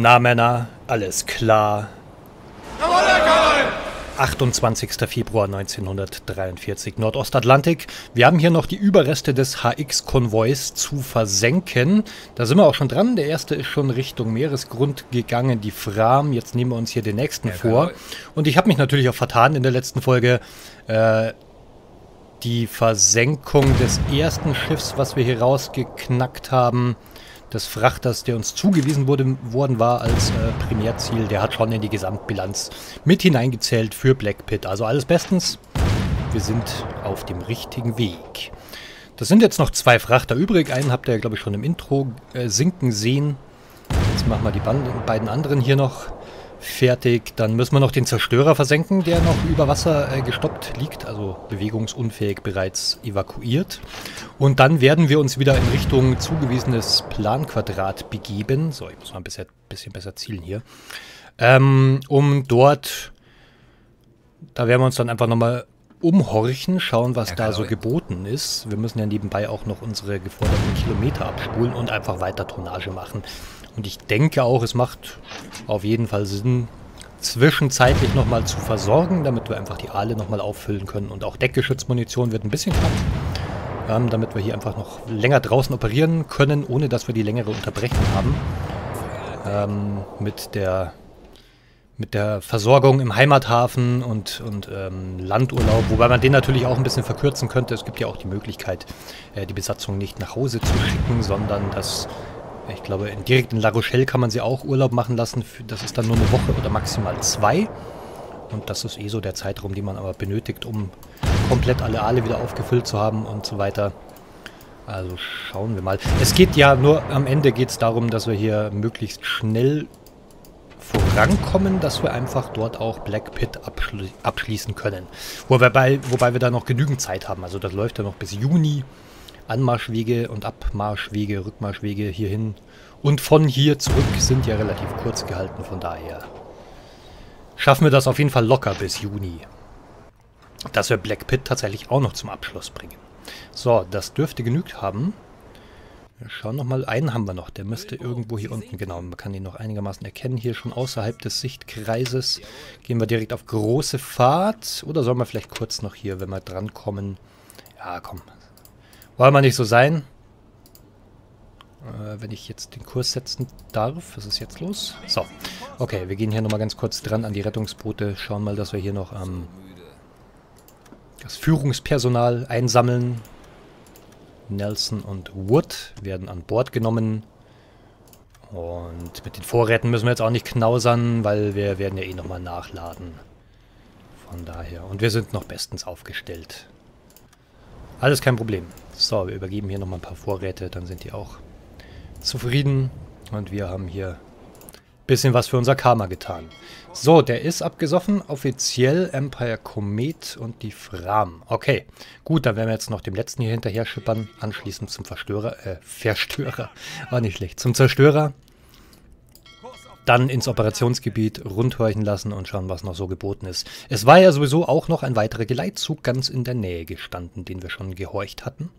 Na Männer, alles klar. 28. Februar 1943, Nordostatlantik. Wir haben hier noch die Überreste des HX-Konvois zu versenken. Da sind wir auch schon dran. Der erste ist schon Richtung Meeresgrund gegangen, die Fram. Jetzt nehmen wir uns hier den nächsten vor. Und ich habe mich natürlich auch vertan in der letzten Folge. Die Versenkung des ersten Schiffs, was wir hier rausgeknackt haben, des Frachters, der uns zugewiesen worden war als Primärziel, der hat schon in die Gesamtbilanz mit hineingezählt für Black Pit. Also alles bestens. Wir sind auf dem richtigen Weg. Das sind jetzt noch zwei Frachter übrig. Einen habt ihr, glaube ich, schon im Intro sinken sehen. Jetzt machen wir die beiden anderen hier noch fertig. Dann müssen wir noch den Zerstörer versenken, der noch über Wasser gestoppt liegt, also bewegungsunfähig bereits evakuiert. Und dann werden wir uns wieder in Richtung zugewiesenes Planquadrat begeben. So, ich muss mal ein bisschen besser zielen hier. Um dort, da werden wir uns dann einfach nochmal umhorchen, schauen, was da so geboten ist. Wir müssen ja nebenbei auch noch unsere geforderten Kilometer abspulen und einfach weiter Tonnage machen. Und ich denke auch, es macht auf jeden Fall Sinn, zwischenzeitlich nochmal zu versorgen, damit wir einfach die Aale nochmal auffüllen können. Und auch Deckgeschützmunition wird ein bisschen knapp, damit wir hier einfach noch länger draußen operieren können, ohne dass wir die längere Unterbrechung haben. Mit der Versorgung im Heimathafen und Landurlaub, wobei man den natürlich auch ein bisschen verkürzen könnte. Es gibt ja auch die Möglichkeit, die Besatzung nicht nach Hause zu schicken, sondern das... Ich glaube, direkt in La Rochelle kann man sie auch Urlaub machen lassen. Das ist dann nur eine Woche oder maximal 2. Und das ist eh so der Zeitraum, den man aber benötigt, um komplett alle Aale wieder aufgefüllt zu haben und so weiter. Also schauen wir mal. Es geht ja nur, am Ende geht es darum, dass wir hier möglichst schnell vorankommen, dass wir einfach dort auch Black Pit abschließen können. Wobei wir da noch genügend Zeit haben. Also das läuft ja noch bis Juni. Anmarschwege und Abmarschwege, Rückmarschwege hierhin und von hier zurück sind ja relativ kurz gehalten, von daher schaffen wir das auf jeden Fall locker bis Juni, dass wir Black Pit tatsächlich auch noch zum Abschluss bringen. So, das dürfte genügt haben. Wir schauen nochmal, einen haben wir noch, der müsste irgendwo hier unten, genau, man kann ihn noch einigermaßen erkennen, hier schon außerhalb des Sichtkreises. Gehen wir direkt auf große Fahrt oder sollen wir vielleicht kurz noch hier, wenn wir drankommen, ja komm, wollen wir nicht so sein. Wenn ich jetzt den Kurs setzen darf. Was ist jetzt los? So. Okay, wir gehen hier nochmal ganz kurz dran an die Rettungsboote. Schauen mal, dass wir hier noch das Führungspersonal einsammeln. Nelson und Wood werden an Bord genommen. Und mit den Vorräten müssen wir jetzt auch nicht knausern, weil wir werden ja eh nochmal nachladen. Von daher. Und wir sind noch bestens aufgestellt. Alles kein Problem. So, wir übergeben hier nochmal ein paar Vorräte, dann sind die auch zufrieden. Und wir haben hier ein bisschen was für unser Karma getan. So, der ist abgesoffen. Offiziell Empire Comet und die Fram. Okay, gut, dann werden wir jetzt noch dem letzten hier hinterher schippern. Anschließend zum Verstörer. War nicht schlecht. Zum Zerstörer. Dann ins Operationsgebiet rundhorchen lassen und schauen, was noch so geboten ist. Es war ja sowieso auch noch ein weiterer Geleitzug ganz in der Nähe gestanden, den wir schon gehorcht hatten.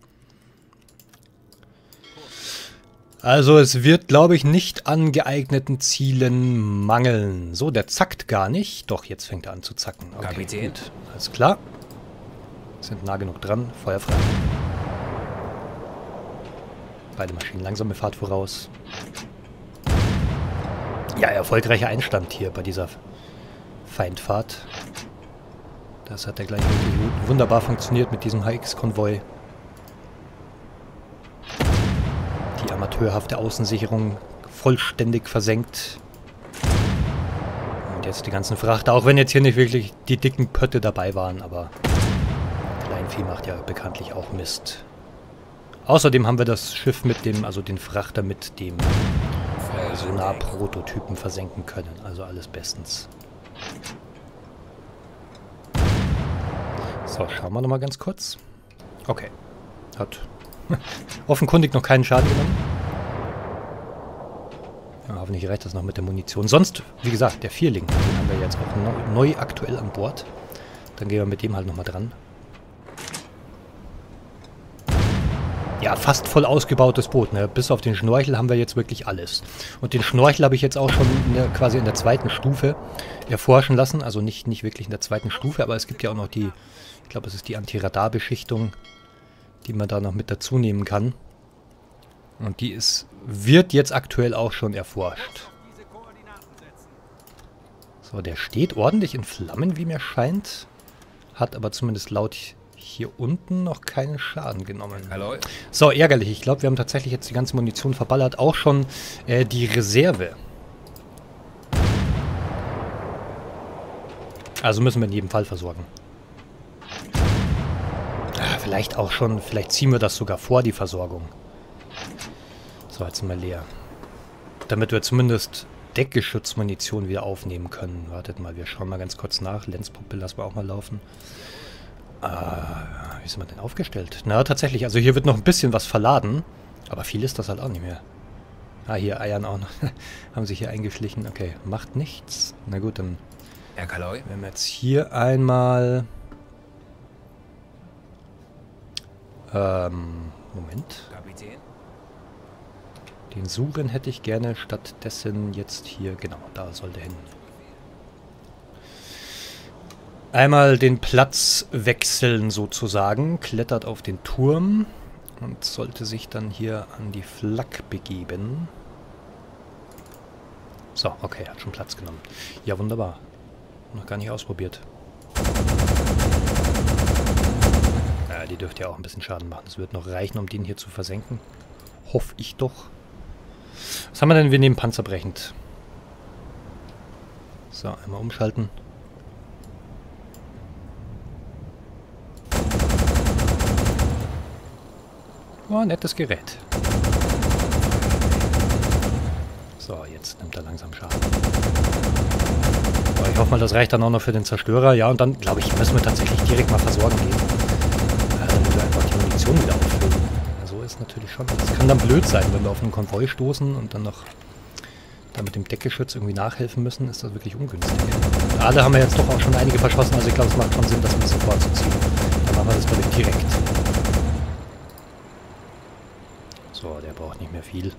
Also es wird, glaube ich, nicht an geeigneten Zielen mangeln. So, der zackt gar nicht. Doch, jetzt fängt er an zu zacken. Okay, Kapitän. Gut. Alles klar. Sind nah genug dran. Feuer frei. Beide Maschinen langsame Fahrt voraus. Ja, erfolgreicher Einstand hier bei dieser Feindfahrt. Das hat ja gleich wirklich wunderbar funktioniert mit diesem HX-Konvoi. Die amateurhafte Außensicherung vollständig versenkt. Und jetzt die ganzen Frachter, auch wenn jetzt hier nicht wirklich die dicken Pötte dabei waren, aber Kleinvieh macht ja bekanntlich auch Mist. Außerdem haben wir das Schiff mit dem, also den Frachter mit dem... Sonar-Prototypen versenken können. Also alles bestens. So, schauen wir nochmal ganz kurz. Okay. Hat offenkundig noch keinen Schaden genommen. Ja, hoffentlich reicht das noch mit der Munition. Sonst, wie gesagt, der Vierling, den haben wir jetzt auch neu aktuell an Bord. Dann gehen wir mit dem halt nochmal dran. ja, fast voll ausgebautes Boot, ne? Bis auf den Schnorchel haben wir jetzt wirklich alles. Und den Schnorchel habe ich jetzt auch schon quasi in der zweiten Stufe erforschen lassen. Also nicht wirklich in der zweiten Stufe, aber es gibt ja auch noch die, ich glaube, es ist die Antiradarbeschichtung, die man da noch mit dazu nehmen kann. Und die wird jetzt aktuell auch schon erforscht. So, der steht ordentlich in Flammen, wie mir scheint. Hat aber zumindest laut hier unten noch keinen Schaden genommen. Hallo. So, ärgerlich. Ich glaube, wir haben tatsächlich jetzt die ganze Munition verballert. Auch schon die Reserve. Also müssen wir in jedem Fall versorgen. Ah, vielleicht auch schon, vielleicht ziehen wir das sogar vor, die Versorgung. So, jetzt sind wir leer. Damit wir zumindest Deckgeschützmunition wieder aufnehmen können. Wartet mal, wir schauen mal ganz kurz nach. Lenzpumpe lassen wir auch mal laufen. Wie sind wir denn aufgestellt? Na, tatsächlich, also hier wird noch ein bisschen was verladen. Aber viel ist das halt auch nicht mehr. Ah, hier eiern auch noch. Haben sich hier eingeschlichen. Okay, macht nichts. Na gut, dann werden wir jetzt hier einmal... Moment. Kapitän? Den Suren hätte ich gerne, stattdessen jetzt hier, genau, da sollte hin. Einmal den Platz wechseln sozusagen, klettert auf den Turm und sollte sich dann hier an die Flak begeben. So, okay, hat schon Platz genommen. Ja, wunderbar. Noch gar nicht ausprobiert. Ja, die dürfte ja auch ein bisschen Schaden machen. Das wird noch reichen, um den hier zu versenken. Hoffe ich doch. Was haben wir denn? Wir nehmen panzerbrechend. So, einmal umschalten. Oh, nettes Gerät. So, jetzt nimmt er langsam Schaden. So, ich hoffe mal, das reicht dann auch noch für den Zerstörer. Ja, und dann, glaube ich, müssen wir tatsächlich direkt mal versorgen gehen. Damit wir einfach die Munition wieder auffüllen. Ist natürlich schon. Das kann dann blöd sein, wenn wir auf einen Konvoi stoßen und dann noch da mit dem Deckgeschütz irgendwie nachhelfen müssen, ist das wirklich ungünstig. Und alle haben wir jetzt doch auch schon einige verschossen, also ich glaube, es macht schon Sinn, das ein bisschen vorzuziehen. Dann machen wir das, glaube ich, direkt. So, der braucht nicht mehr viel.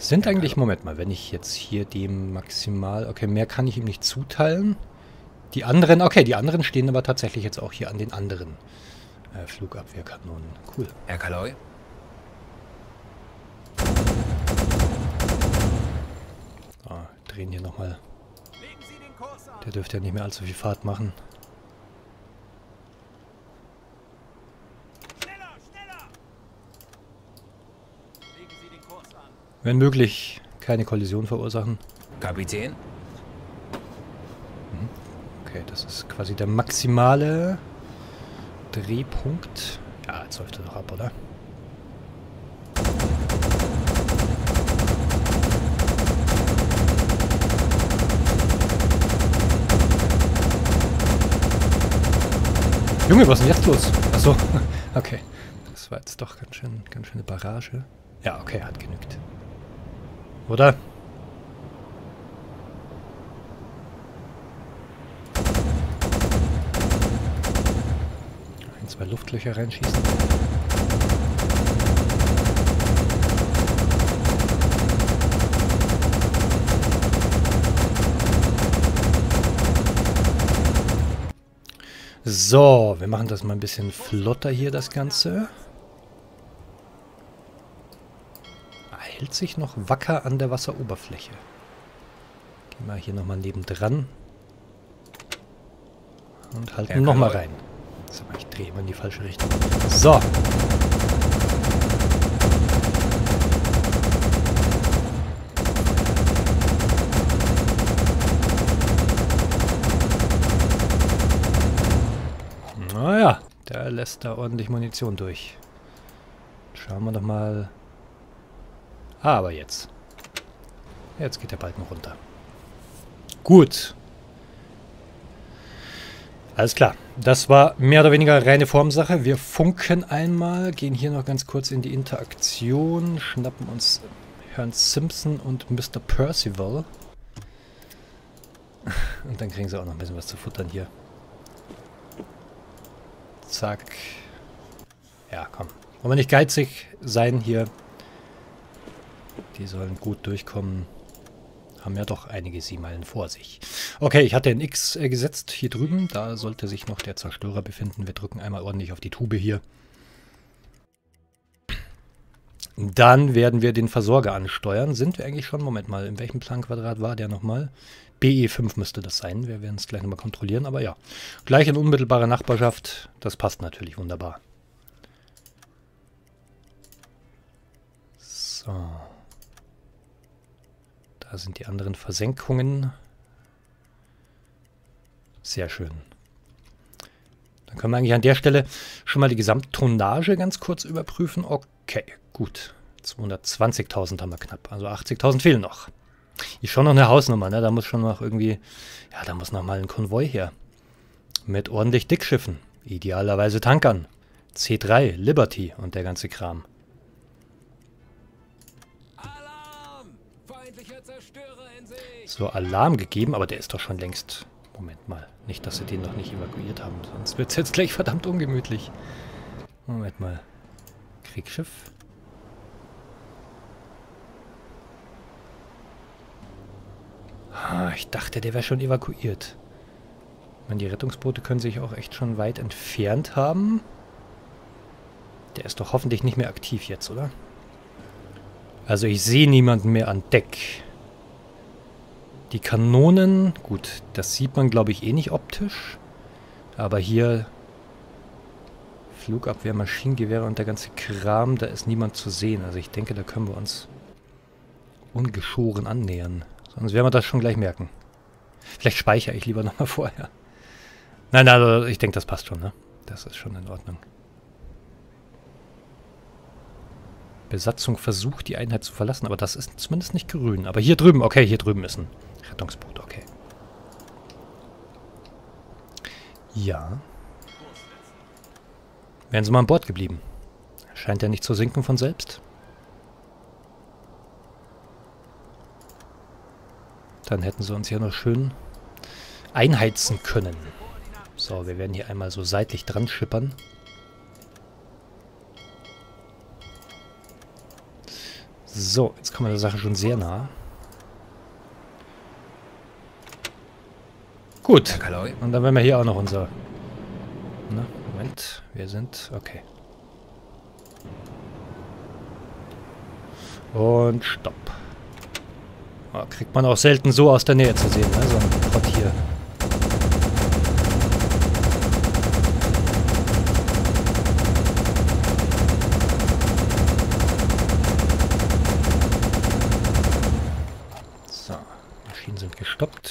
Sind eigentlich, Moment mal, wenn ich jetzt hier dem maximal, okay, mehr kann ich ihm nicht zuteilen. Die anderen, okay, die anderen stehen aber tatsächlich jetzt auch hier an den anderen Flugabwehrkanonen. Cool. Herr Kaloy. So, drehen hier nochmal. Der dürfte ja nicht mehr allzu viel Fahrt machen. Wenn möglich, keine Kollision verursachen. Kapitän? Okay, das ist quasi der maximale Drehpunkt. Ja, jetzt läuft er doch ab, oder? Junge, was ist denn jetzt los? Achso, okay. Das war jetzt doch ganz schön eine Barrage. Ja, okay, hat genügt. Oder? Ein, zwei Luftlöcher reinschießen. So, wir machen das mal ein bisschen flotter hier, das Ganze. Hält sich noch wacker an der Wasseroberfläche. Gehen wir hier nochmal nebendran. Und halten nochmal rein. So, ich drehe immer in die falsche Richtung. So. Naja, der lässt da ordentlich Munition durch. Schauen wir doch mal. Aber jetzt. Jetzt geht der Balken runter. Gut. Alles klar. Das war mehr oder weniger reine Formsache. Wir funken einmal, gehen hier noch ganz kurz in die Interaktion, schnappen uns Herrn Simpson und Mr. Percival. Und dann kriegen sie auch noch ein bisschen was zu futtern hier. Zack. Ja, komm. Wollen wir nicht geizig sein hier. Die sollen gut durchkommen. Haben ja doch einige Seemeilen vor sich. Okay, ich hatte ein X gesetzt hier drüben. Da sollte sich noch der Zerstörer befinden. Wir drücken einmal ordentlich auf die Tube hier. Dann werden wir den Versorger ansteuern. Sind wir eigentlich schon? Moment mal, in welchem Planquadrat war der nochmal? BE5 müsste das sein. Wir werden es gleich nochmal kontrollieren. Aber ja, gleich in unmittelbarer Nachbarschaft. Das passt natürlich wunderbar. So. Da sind die anderen Versenkungen. Sehr schön. Dann können wir eigentlich an der Stelle schon mal die Gesamttonnage ganz kurz überprüfen. Okay, gut. 220.000 haben wir knapp. Also 80.000 fehlen noch. Ist schon noch eine Hausnummer, ne? Da muss schon noch irgendwie... Ja, da muss noch mal ein Konvoi her. Mit ordentlich Dickschiffen. Idealerweise Tankern. C3, Liberty und der ganze Kram. So, Alarm gegeben, aber der ist doch schon längst... Moment mal, nicht, dass sie den noch nicht evakuiert haben, sonst wird es jetzt gleich verdammt ungemütlich. Moment mal. Kriegsschiff. Ah, ich dachte, der wäre schon evakuiert. Ich meine, die Rettungsboote können sich auch echt schon weit entfernt haben. Der ist doch hoffentlich nicht mehr aktiv jetzt, oder? Also ich sehe niemanden mehr an Deck. Die Kanonen, gut, das sieht man, glaube ich, eh nicht optisch. Aber hier Flugabwehr, Maschinengewehre und der ganze Kram, da ist niemand zu sehen. Also ich denke, da können wir uns ungeschoren annähern. Sonst werden wir das schon gleich merken. Vielleicht speichere ich lieber nochmal vorher. Nein, also ich denke, das passt schon, ne? Das ist schon in Ordnung. Besatzung versucht, die Einheit zu verlassen, aber das ist zumindest nicht grün. Aber hier drüben, okay, hier drüben ist ein Rettungsboot, okay. Ja. Wären sie mal an Bord geblieben. Scheint ja nicht zu sinken von selbst. Dann hätten sie uns hier noch schön einheizen können. So, wir werden hier einmal so seitlich dran schippern. So, jetzt kommen wir der Sache schon sehr nah. Gut. Und dann werden wir hier auch noch unser... Na, Moment. Wir sind... Okay. Und stopp. Oh, kriegt man auch selten so aus der Nähe zu sehen, ne? So ein Trott hier.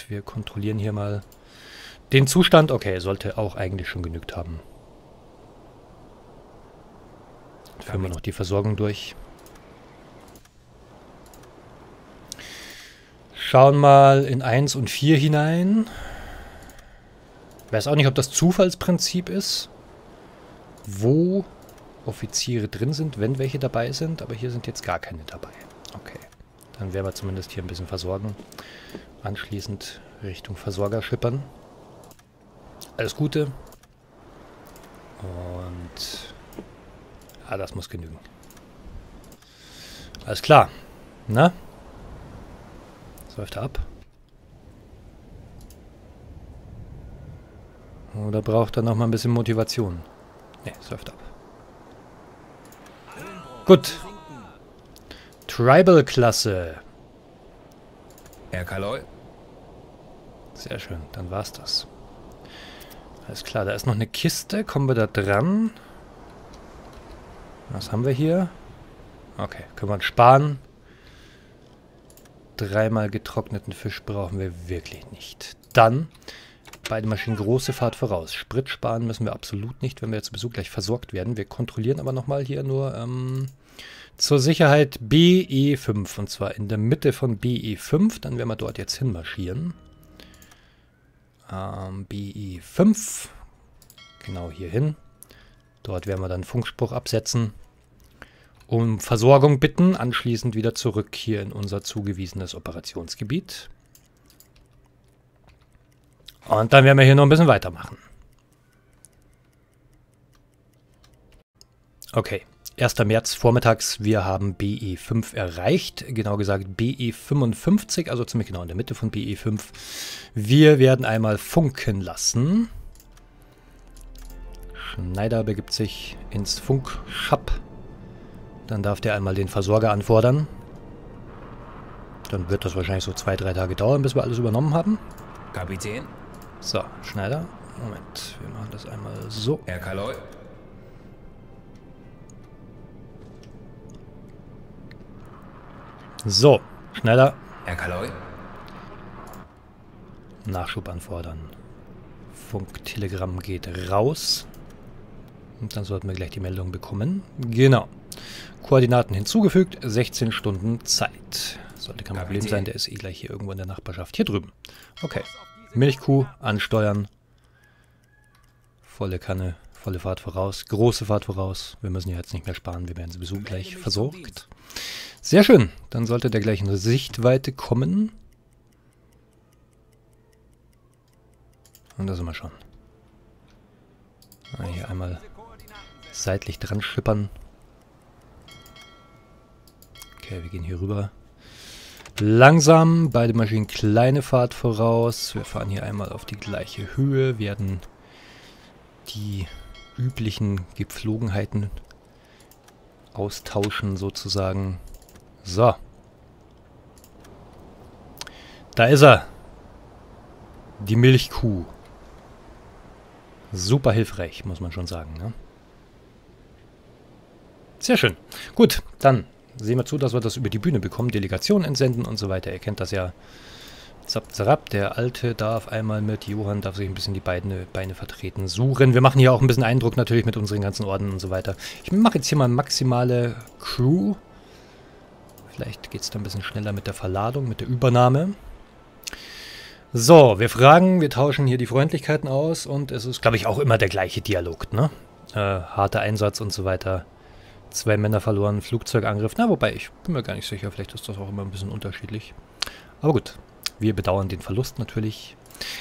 Wir kontrollieren hier mal den Zustand. Okay, sollte auch eigentlich schon genügt haben. Dann führen wir noch die Versorgung durch. Schauen mal in 1 und 4 hinein. Weiß auch nicht, ob das Zufallsprinzip ist, wo Offiziere drin sind, wenn welche dabei sind. Aber hier sind jetzt gar keine dabei. Okay, dann werden wir zumindest hier ein bisschen versorgen. Anschließend Richtung Versorger schippern. Alles Gute. Und... Ah, das muss genügen. Alles klar. Na? Das läuft ab. Oder braucht er noch mal ein bisschen Motivation? Ne, es läuft ab. Gut. Tribal-Klasse. Herr Kaloy. Sehr schön, dann war's das. Alles klar, da ist noch eine Kiste. Kommen wir da dran? Was haben wir hier? Okay, können wir uns sparen. 3-mal getrockneten Fisch brauchen wir wirklich nicht. Dann, beide Maschinen große Fahrt voraus. Sprit sparen müssen wir absolut nicht, wenn wir jetzt sowieso gleich versorgt werden. Wir kontrollieren aber nochmal hier nur... zur Sicherheit BE5, und zwar in der Mitte von BE5. Dann werden wir dort jetzt hinmarschieren. BE5. genau hier hin. Dort werden wir dann Funkspruch absetzen, um Versorgung bitten, anschließend wieder zurück hier in unser zugewiesenes Operationsgebiet. Und dann werden wir hier noch ein bisschen weitermachen. Okay, 1. März vormittags, wir haben BE5 erreicht, genau gesagt BE55, also ziemlich genau in der Mitte von BE5. Wir werden einmal funken lassen. Schneider begibt sich ins Funkschab. Dann darf der einmal den Versorger anfordern. Dann wird das wahrscheinlich so 2-3 Tage dauern, bis wir alles übernommen haben. Kapitän. So, Schneider. Moment, wir machen das einmal so. Herr Kaloy. So, Schneider. Herr Kaloy. Nachschub anfordern. Funktelegramm geht raus. Und dann sollten wir gleich die Meldung bekommen. Genau. Koordinaten hinzugefügt. 16 Stunden Zeit. Sollte kein Problem sein. Der ist eh gleich hier irgendwo in der Nachbarschaft. Hier drüben. Okay. Milchkuh ansteuern. Volle Kanne. Volle Fahrt voraus. Große Fahrt voraus. Wir müssen ja jetzt nicht mehr sparen. Wir werden sowieso gleich versorgt. Sehr schön. Dann sollte der gleich in Sichtweite kommen. Und da sind wir schon. Hier einmal seitlich dran schippern. Okay, wir gehen hier rüber. Langsam, beide Maschinen kleine Fahrt voraus. Wir fahren hier einmal auf die gleiche Höhe, werden die üblichen Gepflogenheiten austauschen sozusagen. So. Da ist er. Die Milchkuh. Super hilfreich, muss man schon sagen, ne? Sehr schön. Gut, dann sehen wir zu, dass wir das über die Bühne bekommen. Delegation entsenden und so weiter. Ihr kennt das ja. Zap, zap. Der Alte darf einmal mit. Johann darf sich ein bisschen die Beine vertreten. Suchen. Wir machen hier auch ein bisschen Eindruck natürlich mit unseren ganzen Orden und so weiter. Ich mache jetzt hier mal maximale Crew. Vielleicht geht es dann ein bisschen schneller mit der Verladung, mit der Übernahme. So, wir fragen, wir tauschen hier die Freundlichkeiten aus und es ist, glaube ich, auch immer der gleiche Dialog, ne? Harter Einsatz und so weiter. 2 Männer verloren, Flugzeugangriff. Na, wobei, ich bin mir gar nicht sicher, vielleicht ist das auch immer ein bisschen unterschiedlich. Aber gut, wir bedauern den Verlust natürlich.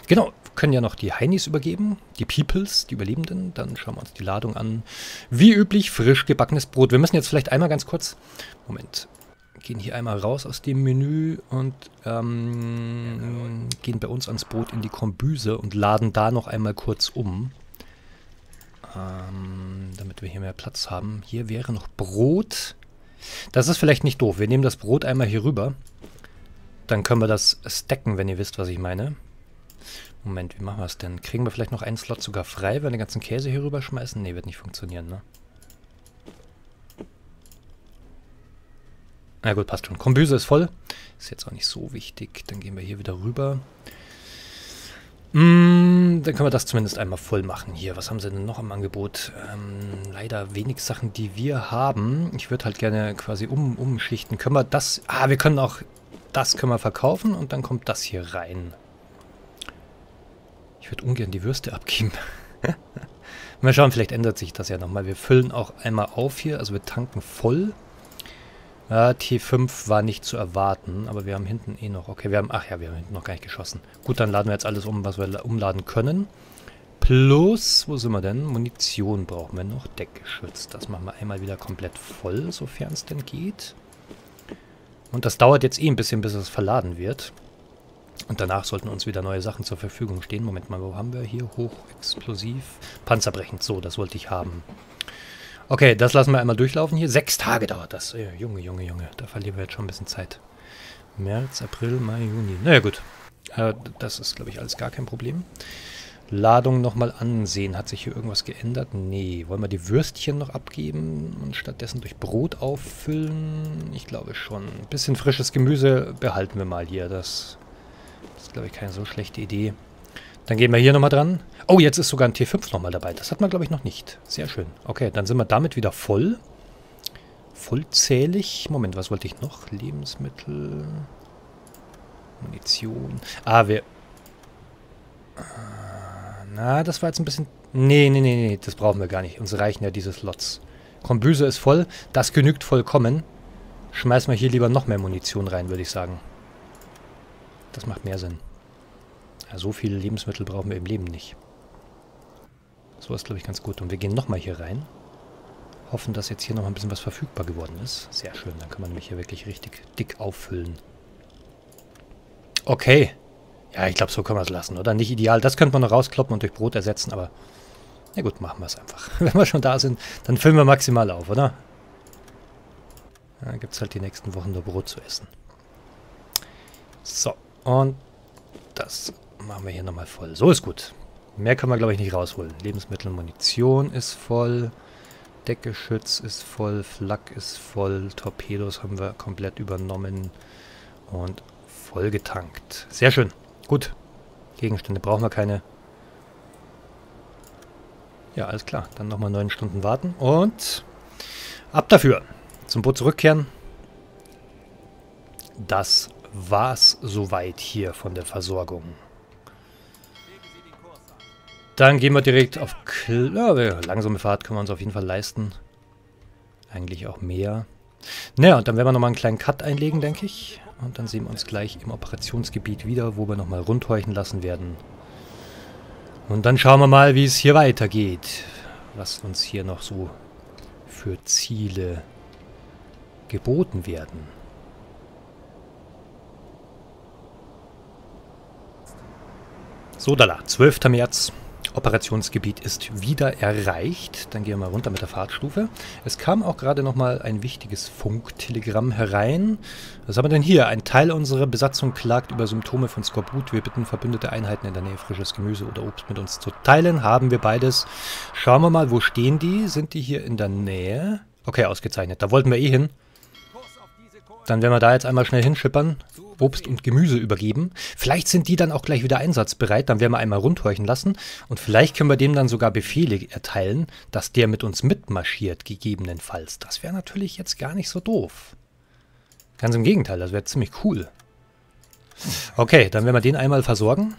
Genau, wir können ja noch die Heinis übergeben, die Peoples, die Überlebenden. Dann schauen wir uns die Ladung an. Wie üblich, frisch gebackenes Brot. Wir müssen jetzt vielleicht einmal ganz kurz... Moment... Gehen hier einmal raus aus dem Menü und gehen bei uns ans Brot in die Kombüse und laden da noch einmal kurz um. Damit wir hier mehr Platz haben. Hier wäre noch Brot. Das ist vielleicht nicht doof. Wir nehmen das Brot einmal hier rüber. Dann können wir das stacken, wenn ihr wisst, was ich meine. Moment, wie machen wir es denn? Kriegen wir vielleicht noch einen Slot sogar frei, wenn wir den ganzen Käse hier rüber schmeißen? Ne, wird nicht funktionieren, ne? Na gut, passt schon. Kombüse ist voll. Ist jetzt auch nicht so wichtig. Dann gehen wir hier wieder rüber. Dann können wir das zumindest einmal voll machen. Hier, was haben sie denn noch im Angebot? Leider wenig Sachen, die wir haben. Ich würde halt gerne quasi umschichten. Können wir das... Ah, wir können auch... Das können wir verkaufen und dann kommt das hier rein. Ich würde ungern die Würste abgeben. Mal schauen, vielleicht ändert sich das ja nochmal. Wir füllen auch einmal auf hier. Also wir tanken voll. Ja, T5 war nicht zu erwarten, aber wir haben hinten eh noch... Okay, wir haben... Ach ja, wir haben hinten noch gar nicht geschossen. Gut, dann laden wir jetzt alles um, was wir umladen können. Plus, wo sind wir denn? Munition brauchen wir noch. Deckgeschütz. Das machen wir einmal wieder komplett voll, sofern es denn geht. Und das dauert jetzt eh ein bisschen, bis es verladen wird. Und danach sollten uns wieder neue Sachen zur Verfügung stehen. Moment mal, wo haben wir hier? Hochexplosiv. Panzerbrechend. So, das wollte ich haben. Okay, das lassen wir einmal durchlaufen hier. 6 Tage dauert das. Junge, Junge, Junge. Da verlieren wir jetzt schon ein bisschen Zeit. März, April, Mai, Juni. Naja, gut. Das ist, glaube ich, alles gar kein Problem. Ladung nochmal ansehen. Hat sich hier irgendwas geändert? Nee. Wollen wir die Würstchen noch abgeben und stattdessen durch Brot auffüllen? Ich glaube schon. Ein bisschen frisches Gemüse behalten wir mal hier. Das ist, glaube ich, keine so schlechte Idee. Dann gehen wir hier nochmal dran. Oh, jetzt ist sogar ein T5 nochmal dabei. Das hat man, glaube ich, noch nicht. Sehr schön. Okay, dann sind wir damit wieder voll. Vollzählig. Moment, was wollte ich noch? Lebensmittel. Munition. Ah, wir... Na, das war jetzt ein bisschen... Nee, das brauchen wir gar nicht. Uns reichen ja diese Slots. Kombüse ist voll. Das genügt vollkommen. Schmeißen wir hier lieber noch mehr Munition rein, würde ich sagen. Das macht mehr Sinn. Ja, so viele Lebensmittel brauchen wir im Leben nicht. So ist, glaube ich, ganz gut. Und wir gehen nochmal hier rein. Hoffen, dass jetzt hier nochmal ein bisschen was verfügbar geworden ist. Sehr schön, dann kann man nämlich hier wirklich richtig dick auffüllen. Okay. Ja, ich glaube, so können wir es lassen, oder? Nicht ideal. Das könnte man noch rauskloppen und durch Brot ersetzen, aber... Na gut, machen wir es einfach. Wenn wir schon da sind, dann füllen wir maximal auf, oder? Dann gibt es halt die nächsten Wochen nur Brot zu essen. So, und das machen wir hier nochmal voll. So ist gut. Mehr können wir, glaube ich, nicht rausholen. Lebensmittel und Munition ist voll. Deckgeschütz ist voll. Flak ist voll. Torpedos haben wir komplett übernommen. Und... voll getankt. Sehr schön. Gut. Gegenstände brauchen wir keine. Ja, alles klar. Dann nochmal 9 Stunden warten und ab dafür. Zum Boot zurückkehren. Das war's soweit hier von der Versorgung. Dann gehen wir direkt auf... langsame Fahrt können wir uns auf jeden Fall leisten. Eigentlich auch mehr. Naja, und dann werden wir nochmal einen kleinen Cut einlegen, denke ich. Und dann sehen wir uns gleich im Operationsgebiet wieder, wo wir nochmal rundhorchen lassen werden. Und dann schauen wir mal, wie es hier weitergeht. Was uns hier noch so für Ziele geboten werden. So, da la, 12. März. Operationsgebiet ist wieder erreicht. Dann gehen wir mal runter mit der Fahrtstufe. Es kam auch gerade nochmal ein wichtiges Funktelegramm herein. Was haben wir denn hier? Ein Teil unserer Besatzung klagt über Symptome von Skorbut. Wir bitten verbündete Einheiten in der Nähe frisches Gemüse oder Obst mit uns zu teilen. Haben wir beides. Schauen wir mal, wo stehen die? Sind die hier in der Nähe? Okay, ausgezeichnet. Da wollten wir eh hin. Dann werden wir da jetzt einmal schnell hinschippern. Obst und Gemüse übergeben. Vielleicht sind die dann auch gleich wieder einsatzbereit. Dann werden wir einmal rundhorchen lassen. Und vielleicht können wir dem dann sogar Befehle erteilen, dass der mit uns mitmarschiert, gegebenenfalls. Das wäre natürlich jetzt gar nicht so doof. Ganz im Gegenteil, das wäre ziemlich cool. Okay, dann werden wir den einmal versorgen.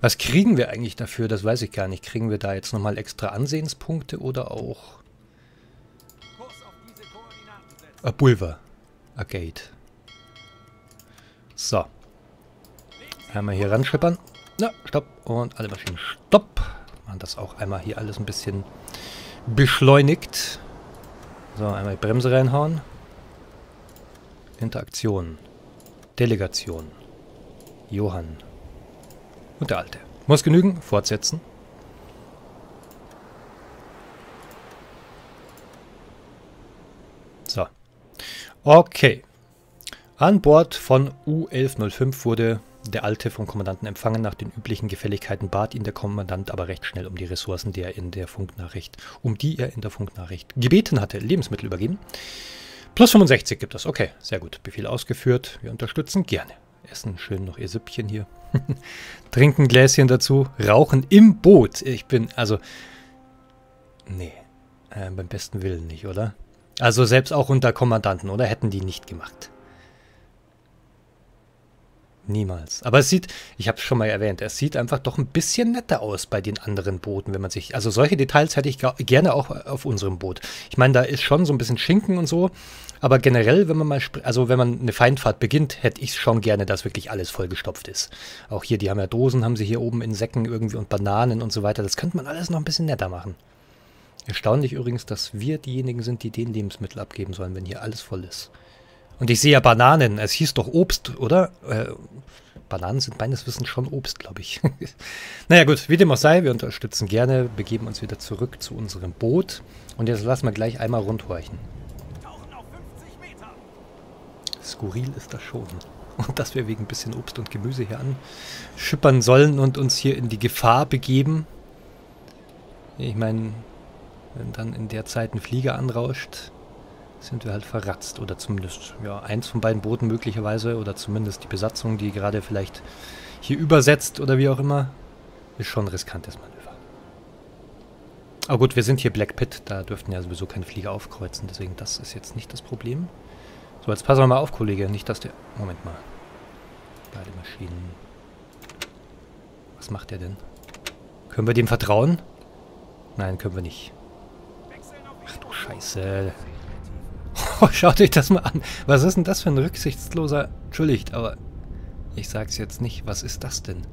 Was kriegen wir eigentlich dafür? Das weiß ich gar nicht. Kriegen wir da jetzt nochmal extra Ansehenspunkte oder auch... A Pulver. A Gate. So. Einmal hier ran schippern. Na, stopp. Und alle Maschinen stopp. Machen das auch einmal hier alles ein bisschen beschleunigt. So, einmal die Bremse reinhauen. Interaktion. Delegation. Johann. Und der Alte. Muss genügen. Fortsetzen. So. Okay. An Bord von U1105 wurde der Alte vom Kommandanten empfangen. Nach den üblichen Gefälligkeiten bat ihn der Kommandant aber recht schnell um die Ressourcen, um die er in der Funknachricht gebeten hatte. Lebensmittel übergeben. Plus 65 gibt es. Okay, sehr gut. Befehl ausgeführt. Wir unterstützen gerne. Essen schön noch ihr Süppchen hier. Trinken Gläschen dazu. Rauchen im Boot. Ich bin, also... Nee, beim besten Willen nicht, oder? Also selbst auch unter Kommandanten, oder? Hätten die nicht gemacht. Niemals. Aber es sieht, ich habe es schon mal erwähnt, es sieht einfach doch ein bisschen netter aus bei den anderen Booten, wenn man sich... Also solche Details hätte ich gerne auch auf unserem Boot. Ich meine, da ist schon so ein bisschen Schinken und so, aber generell, wenn man mal... Also wenn man eine Feindfahrt beginnt, hätte ich schon gerne, dass wirklich alles vollgestopft ist. Auch hier, die haben ja Dosen, haben sie hier oben in Säcken irgendwie und Bananen und so weiter. Das könnte man alles noch ein bisschen netter machen. Erstaunlich übrigens, dass wir diejenigen sind, die den Lebensmittel abgeben sollen, wenn hier alles voll ist. Und ich sehe ja Bananen. Es hieß doch Obst, oder? Bananen sind meines Wissens schon Obst, glaube ich. Naja gut, wie dem auch sei, wir unterstützen gerne, begeben uns wieder zurück zu unserem Boot. Und jetzt lassen wir gleich einmal rundhorchen. Skurril ist das schon. Und dass wir wegen ein bisschen Obst und Gemüse hier anschippern sollen und uns hier in die Gefahr begeben. Ich meine, wenn dann in der Zeit ein Flieger anrauscht... sind wir halt verratzt oder zumindest ja, eins von beiden Booten möglicherweise oder zumindest die Besatzung, die gerade vielleicht hier übersetzt oder wie auch immer, ist schon ein riskantes Manöver. Aber gut, wir sind hier Black Pit, da dürften ja sowieso keine Flieger aufkreuzen, deswegen das ist jetzt nicht das Problem. So, jetzt passen wir mal auf, Kollege, nicht dass der... Moment mal. Beide Maschinen. Was macht der denn? Können wir dem vertrauen? Nein, können wir nicht. Ach du Scheiße. Oh, schaut euch das mal an. Was ist denn das für ein rücksichtsloser... Entschuldigt, aber ich sag's jetzt nicht. Was ist das denn?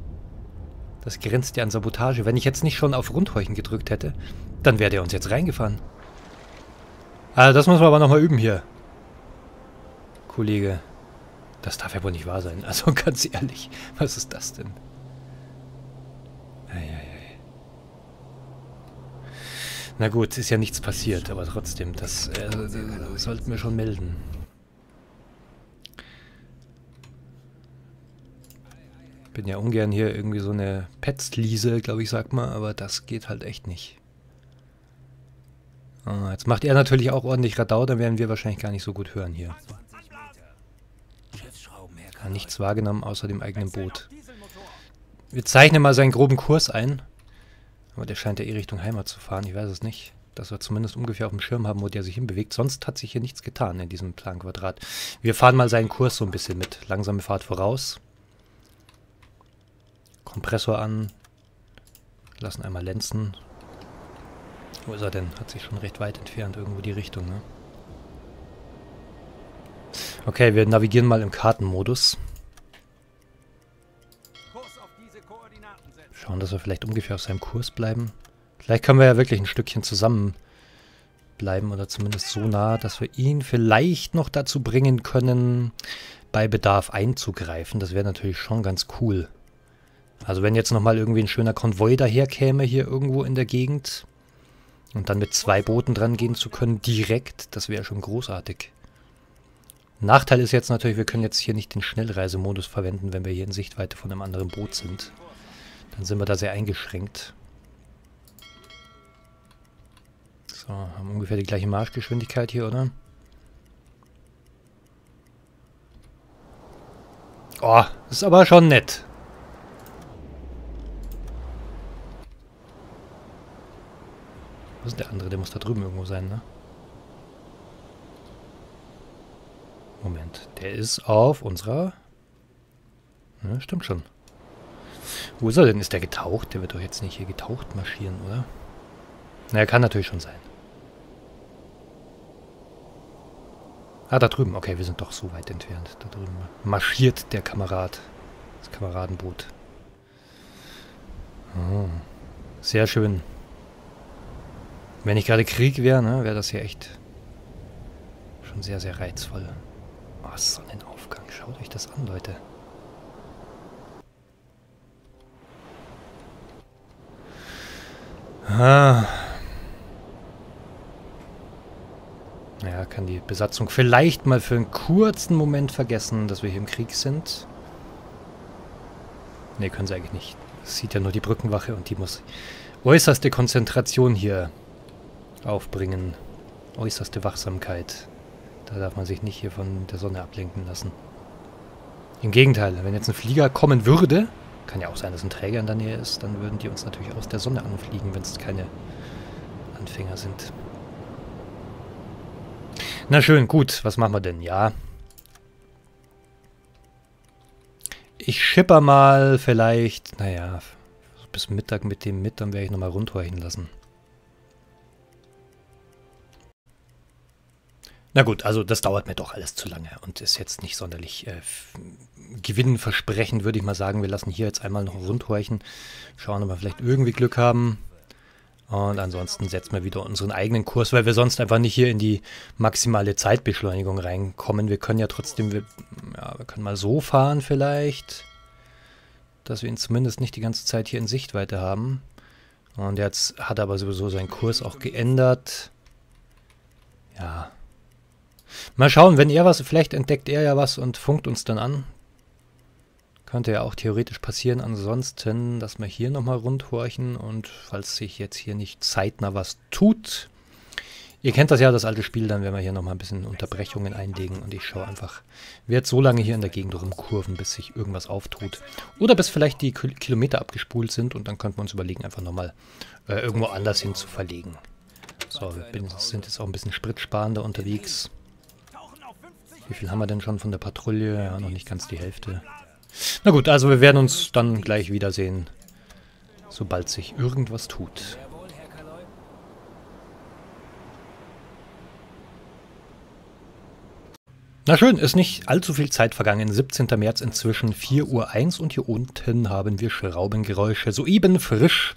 Das grenzt ja an Sabotage. Wenn ich jetzt nicht schon auf Rundhorchen gedrückt hätte, dann wäre der uns jetzt reingefahren. Also das müssen wir aber nochmal üben hier. Kollege. Das darf ja wohl nicht wahr sein. Also ganz ehrlich, was ist das denn? Na gut, ist ja nichts passiert, aber trotzdem, das sollten wir schon melden. Bin ja ungern hier irgendwie so eine Petzliese, glaube ich, sagt man, aber das geht halt echt nicht. Ah, jetzt macht er natürlich auch ordentlich Radau, dann werden wir wahrscheinlich gar nicht so gut hören hier. Hat nichts wahrgenommen außer dem eigenen Boot. Wir zeichnen mal seinen groben Kurs ein. Aber der scheint ja eh Richtung Heimat zu fahren, ich weiß es nicht. Dass wir zumindest ungefähr auf dem Schirm haben, wo der sich hinbewegt. Sonst hat sich hier nichts getan in diesem Planquadrat. Wir fahren mal seinen Kurs so ein bisschen mit. Langsame Fahrt voraus. Kompressor an. Lassen einmal lenzen. Wo ist er denn? Hat sich schon recht weit entfernt, irgendwo die Richtung, ne? Okay, wir navigieren mal im Kartenmodus. Schauen, dass wir vielleicht ungefähr auf seinem Kurs bleiben. Vielleicht können wir ja wirklich ein Stückchen zusammen bleiben oder zumindest so nah, dass wir ihn vielleicht noch dazu bringen können, bei Bedarf einzugreifen. Das wäre natürlich schon ganz cool. Also wenn jetzt nochmal irgendwie ein schöner Konvoi daherkäme hier irgendwo in der Gegend und dann mit 2 Booten dran gehen zu können direkt, das wäre schon großartig. Nachteil ist jetzt natürlich, wir können jetzt hier nicht den Schnellreisemodus verwenden, wenn wir hier in Sichtweite von einem anderen Boot sind. Dann sind wir da sehr eingeschränkt. So, haben ungefähr die gleiche Marschgeschwindigkeit hier, oder? Oh, ist aber schon nett. Wo ist der andere? Der muss da drüben irgendwo sein, ne? Moment, der ist auf unserer... Ja, stimmt schon. Wo ist er denn? Ist der getaucht? Der wird doch jetzt nicht hier getaucht marschieren, oder? Na, kann natürlich schon sein. Ah, da drüben. Okay, wir sind doch so weit entfernt. Da drüben marschiert der Kamerad. Das Kameradenboot. Oh, sehr schön. Wenn nicht gerade Krieg wäre, ne, wäre das hier echt schon sehr, sehr reizvoll. Was soll denn Aufgang? Schaut euch das an, Leute. Ah. Ja, kann die Besatzung vielleicht mal für einen kurzen Moment vergessen, dass wir hier im Krieg sind. Ne, können sie eigentlich nicht. Das sieht ja nur die Brückenwache und die muss äußerste Konzentration hier aufbringen. Äußerste Wachsamkeit. Da darf man sich nicht hier von der Sonne ablenken lassen. Im Gegenteil, wenn jetzt ein Flieger kommen würde... Kann ja auch sein, dass ein Träger in der Nähe ist. Dann würden die uns natürlich aus der Sonne anfliegen, wenn es keine Anfänger sind. Na schön, gut. Was machen wir denn? Ja. Ich schipper mal vielleicht, naja, bis Mittag mit dem mit. Dann werde ich nochmal rundhorchen lassen. Na gut, also das dauert mir doch alles zu lange und ist jetzt nicht sonderlich gewinnversprechend, würde ich mal sagen. Wir lassen hier jetzt einmal noch rundhorchen, schauen, ob wir vielleicht irgendwie Glück haben. Und ansonsten setzen wir wieder unseren eigenen Kurs, weil wir sonst einfach nicht hier in die maximale Zeitbeschleunigung reinkommen. Wir können ja trotzdem, wir können mal so fahren vielleicht, dass wir ihn zumindest nicht die ganze Zeit hier in Sichtweite haben. Und jetzt hat er aber sowieso seinen Kurs auch geändert. Ja... Mal schauen, wenn er was, vielleicht entdeckt er ja was und funkt uns dann an. Könnte ja auch theoretisch passieren. Ansonsten, dass wir hier nochmal rundhorchen und falls sich jetzt hier nicht zeitnah was tut. Ihr kennt das ja, das alte Spiel, dann werden wir hier nochmal ein bisschen Unterbrechungen einlegen und ich schaue einfach, werde so lange hier in der Gegend rumkurven, bis sich irgendwas auftut. Oder bis vielleicht die Kilometer abgespult sind und dann könnten wir uns überlegen, einfach nochmal irgendwo anders hin zu verlegen. So, wir sind jetzt auch ein bisschen spritsparender unterwegs. Wie viel haben wir denn schon von der Patrouille? Ja, noch nicht ganz die Hälfte. Na gut, also wir werden uns dann gleich wiedersehen. sobald sich irgendwas tut. Jawohl, Herr Kaloy. Na schön, ist nicht allzu viel Zeit vergangen. 17. März inzwischen 4:01 Uhr und hier unten haben wir Schraubengeräusche. Soeben frisch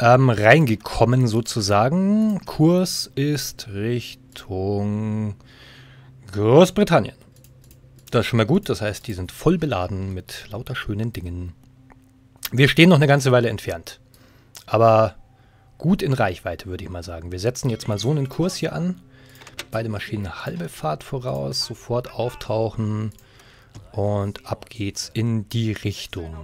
reingekommen sozusagen. Kurs ist Richtung Großbritannien. Das ist schon mal gut, das heißt, die sind voll beladen mit lauter schönen Dingen. Wir stehen noch eine ganze Weile entfernt, aber gut in Reichweite, würde ich mal sagen. Wir setzen jetzt mal so einen Kurs hier an. Beide Maschinen halbe Fahrt voraus, sofort auftauchen und ab geht's in die Richtung.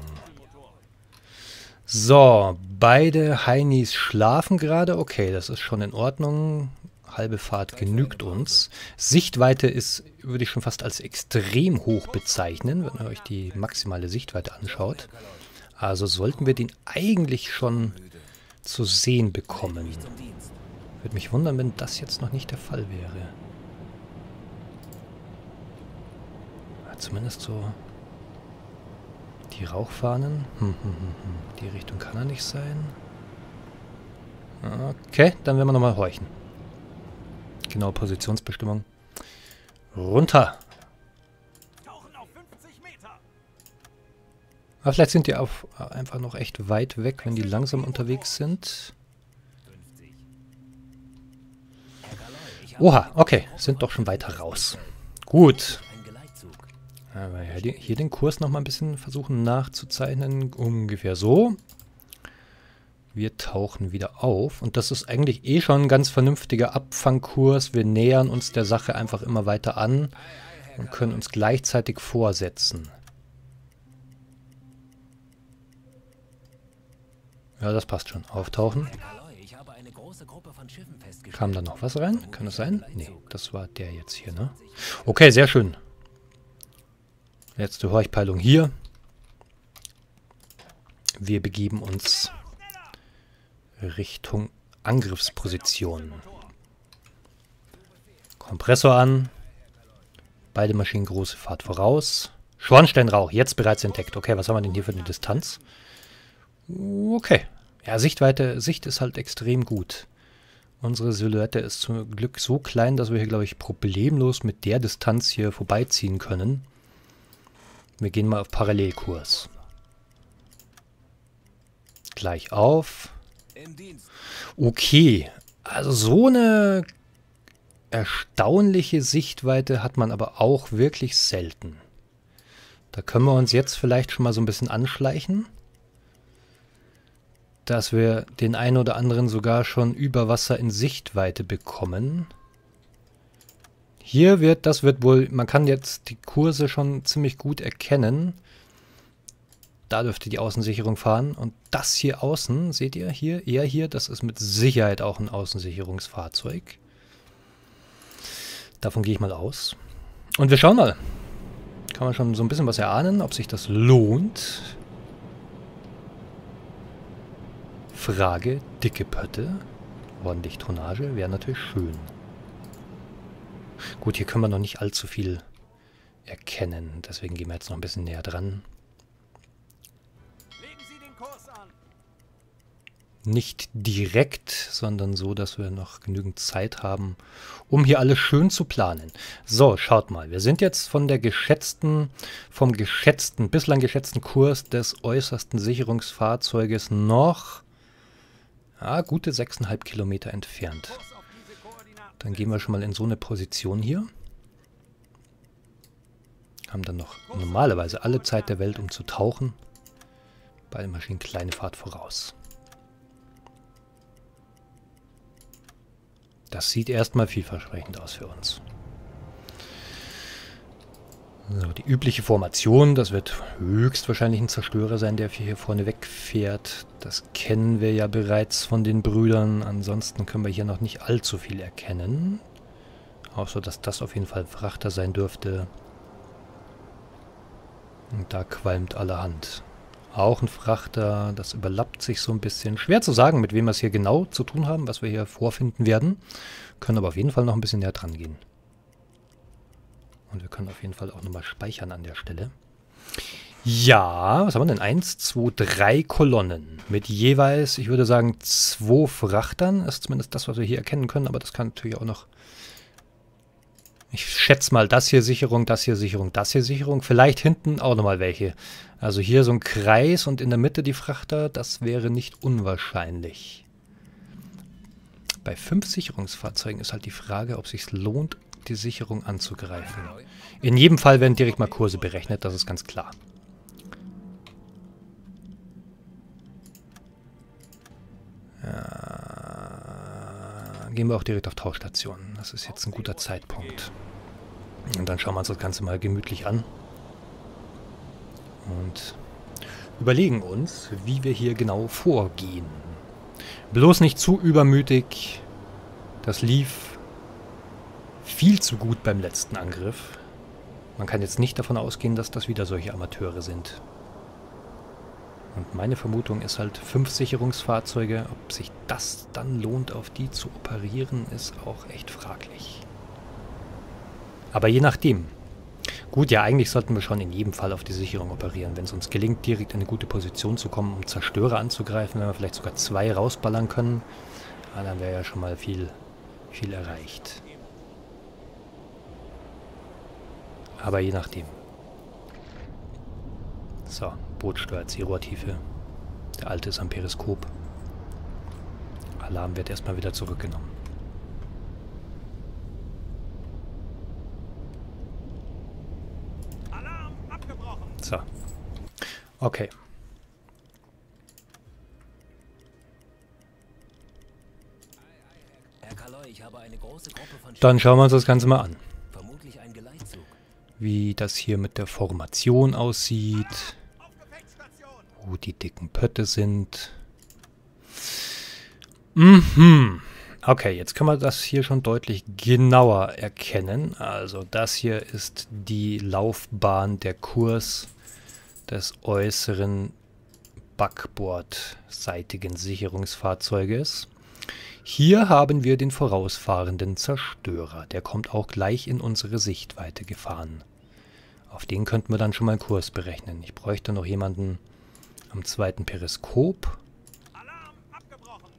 So, beide Heinis schlafen gerade. Okay, das ist schon in Ordnung. Halbe Fahrt genügt uns. Sichtweite ist, würde ich schon fast als extrem hoch bezeichnen, wenn ihr euch die maximale Sichtweite anschaut. Also sollten wir den eigentlich schon zu sehen bekommen. Würde mich wundern, wenn das jetzt noch nicht der Fall wäre. Ja, zumindest so die Rauchfahnen. Die Richtung kann er nicht sein. Okay, dann werden wir nochmal horchen. Genau, Positionsbestimmung. Runter. Aber vielleicht sind die auch einfach noch echt weit weg, wenn die langsam unterwegs sind. Oha, okay, sind doch schon weiter raus. Gut. Aber hier den Kurs nochmal ein bisschen versuchen nachzuzeichnen. Ungefähr so. Wir tauchen wieder auf. Und das ist eigentlich eh schon ein ganz vernünftiger Abfangkurs. Wir nähern uns der Sache einfach immer weiter an und können uns gleichzeitig vorsetzen. Ja, das passt schon. Auftauchen. Kam da noch was rein? Kann das sein? Nee, das war der jetzt hier, ne? Okay, sehr schön. Letzte Horchpeilung hier. Wir begeben uns Richtung Angriffsposition. Kompressor an. Beide Maschinen große Fahrt voraus. Schornsteinrauch, jetzt bereits entdeckt. Okay, was haben wir denn hier für eine Distanz? Okay. Ja, Sicht ist halt extrem gut. Unsere Silhouette ist zum Glück so klein, dass wir hier, glaube ich, problemlos mit der Distanz hier vorbeiziehen können. Wir gehen mal auf Parallelkurs. Gleich auf. Okay, also so eine erstaunliche Sichtweite hat man aber auch wirklich selten. Da können wir uns jetzt vielleicht schon mal so ein bisschen anschleichen, dass wir den einen oder anderen sogar schon über Wasser in Sichtweite bekommen. Hier wird, das wird wohl, man kann jetzt die Kurse schon ziemlich gut erkennen. Da dürfte die Außensicherung fahren. Und das hier außen, seht ihr hier, er hier, das ist mit Sicherheit auch ein Außensicherungsfahrzeug. Davon gehe ich mal aus. Und wir schauen mal. Kann man schon so ein bisschen was erahnen, ob sich das lohnt. Frage, dicke Pötte, ordentlich Tonnage, wäre natürlich schön. Gut, hier können wir noch nicht allzu viel erkennen, deswegen gehen wir jetzt noch ein bisschen näher dran. Legen Sie den Kurs an. Nicht direkt, sondern so, dass wir noch genügend Zeit haben, um hier alles schön zu planen. So, schaut mal, wir sind jetzt von der bislang geschätzten Kurs des äußersten Sicherungsfahrzeuges noch gute 6,5 Kilometer entfernt. Dann gehen wir schon mal in so eine Position hier. Haben dann noch normalerweise alle Zeit der Welt, um zu tauchen. Beide Maschinen kleine Fahrt voraus. Das sieht erstmal vielversprechend aus für uns. So, die übliche Formation, das wird höchstwahrscheinlich ein Zerstörer sein, der hier vorne wegfährt. Das kennen wir ja bereits von den Brüdern. Ansonsten können wir hier noch nicht allzu viel erkennen. Außer, dass das auf jeden Fall ein Frachter sein dürfte. Und da qualmt allerhand. Auch ein Frachter, das überlappt sich so ein bisschen. Schwer zu sagen, mit wem wir es hier genau zu tun haben, was wir hier vorfinden werden. Können aber auf jeden Fall noch ein bisschen näher dran gehen. Und wir können auf jeden Fall auch nochmal speichern an der Stelle. Ja, was haben wir denn? 1, 2, 3 Kolonnen mit jeweils, ich würde sagen, 2 Frachtern. Das ist zumindest das, was wir hier erkennen können, aber das kann natürlich auch noch... Ich schätze mal, das hier Sicherung, das hier Sicherung, das hier Sicherung. Vielleicht hinten auch nochmal welche. Also hier so ein Kreis und in der Mitte die Frachter, das wäre nicht unwahrscheinlich. Bei 5 Sicherungsfahrzeugen ist halt die Frage, ob es sich lohnt, die Sicherung anzugreifen. In jedem Fall werden direkt mal Kurse berechnet, das ist ganz klar. Ja, gehen wir auch direkt auf Tauschstationen. Das ist jetzt ein guter Zeitpunkt. Und dann schauen wir uns das Ganze mal gemütlich an. Und überlegen uns, wie wir hier genau vorgehen. Bloß nicht zu übermütig. Das lief viel zu gut beim letzten Angriff. Man kann jetzt nicht davon ausgehen, dass das wieder solche Amateure sind. Und meine Vermutung ist halt, 5 Sicherungsfahrzeuge, ob sich das dann lohnt, auf die zu operieren, ist auch echt fraglich. Aber je nachdem. Gut, ja, eigentlich sollten wir schon in jedem Fall auf die Sicherung operieren. Wenn es uns gelingt, direkt in eine gute Position zu kommen, um Zerstörer anzugreifen, wenn wir vielleicht sogar 2 rausballern können, ja, dann wäre ja schon mal viel erreicht. Aber je nachdem. So. Bootsteuer-Rohrtiefe. Der alte ist am Periskop. Alarm wird erstmal wieder zurückgenommen. Alarm abgebrochen. So. Okay. Herr Kaloy, ich habe eine große Gruppe von... Dann schauen wir uns das Ganze mal an. Vermutlich ein Geleitzug. Wie das hier mit der Formation aussieht. Wo die dicken Pötte sind. Mhm. Okay, jetzt können wir das hier schon deutlich genauer erkennen. Also das hier ist die Laufbahn, der Kurs des äußeren backbordseitigen Sicherungsfahrzeuges. Hier haben wir den vorausfahrenden Zerstörer. Der kommt auch gleich in unsere Sichtweite gefahren. Auf den könnten wir dann schon mal einen Kurs berechnen. Ich bräuchte noch jemanden... Am zweiten Periskop. Alarm abgebrochen.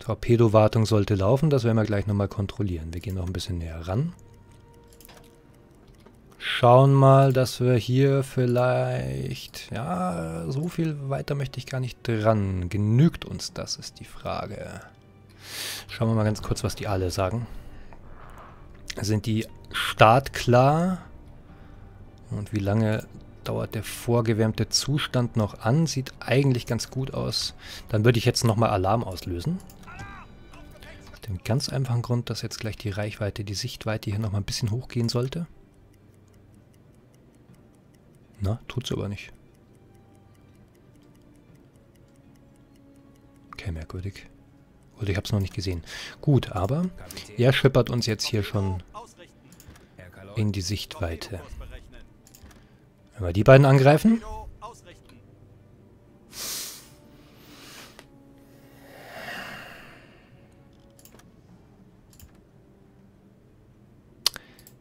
Torpedowartung sollte laufen, das werden wir gleich nochmal kontrollieren. Wir gehen noch ein bisschen näher ran. Schauen mal, dass wir hier vielleicht... Ja, so viel weiter möchte ich gar nicht dran. Genügt uns das, ist die Frage. Schauen wir mal ganz kurz, was die alle sagen. Sind die startklar? Und wie lange... Dauert der vorgewärmte Zustand noch an? Sieht eigentlich ganz gut aus. Dann würde ich jetzt nochmal Alarm auslösen. Aus dem ganz einfachen Grund, dass jetzt gleich die Reichweite, die Sichtweite hier nochmal ein bisschen hochgehen sollte. Na, tut's aber nicht. Okay, merkwürdig. Oder ich habe es noch nicht gesehen. Gut, aber er schippert uns jetzt hier schon in die Sichtweite. Wenn wir die beiden angreifen.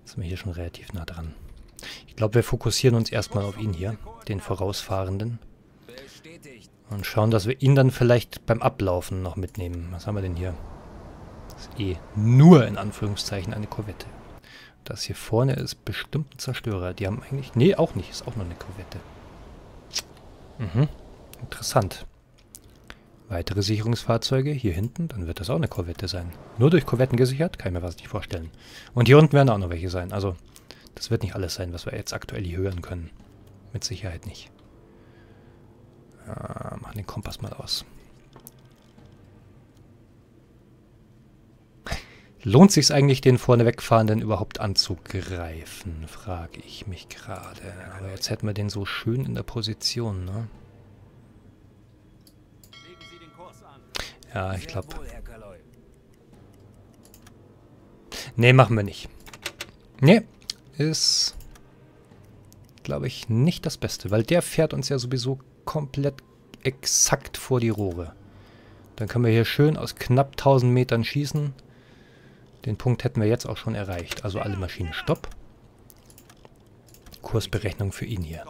Jetzt sind wir hier schon relativ nah dran. Ich glaube, wir fokussieren uns erstmal auf ihn hier, den Vorausfahrenden. Und schauen, dass wir ihn dann vielleicht beim Ablaufen noch mitnehmen. Was haben wir denn hier? Das ist eh nur in Anführungszeichen eine Korvette. Das hier vorne ist bestimmt ein Zerstörer. Die haben eigentlich... Nee, auch nicht. Ist auch nur eine Korvette. Mhm. Interessant. Weitere Sicherungsfahrzeuge hier hinten. Dann wird das auch eine Korvette sein. Nur durch Korvetten gesichert? Kann ich mir was nicht vorstellen. Und hier unten werden auch noch welche sein. Also, das wird nicht alles sein, was wir jetzt aktuell hier hören können. Mit Sicherheit nicht. Ja, machen den Kompass mal aus. Lohnt sich's eigentlich, den vorne wegfahrenden überhaupt anzugreifen, frage ich mich gerade. Aber jetzt hätten wir den so schön in der Position, ne? Ja, ich glaube... Ne, machen wir nicht. Ne, ist, glaube ich, nicht das Beste, weil der fährt uns ja sowieso komplett exakt vor die Rohre. Dann können wir hier schön aus knapp 1000 Metern schießen. Den Punkt hätten wir jetzt auch schon erreicht. Also alle Maschinen, stopp. Kursberechnung für ihn hier.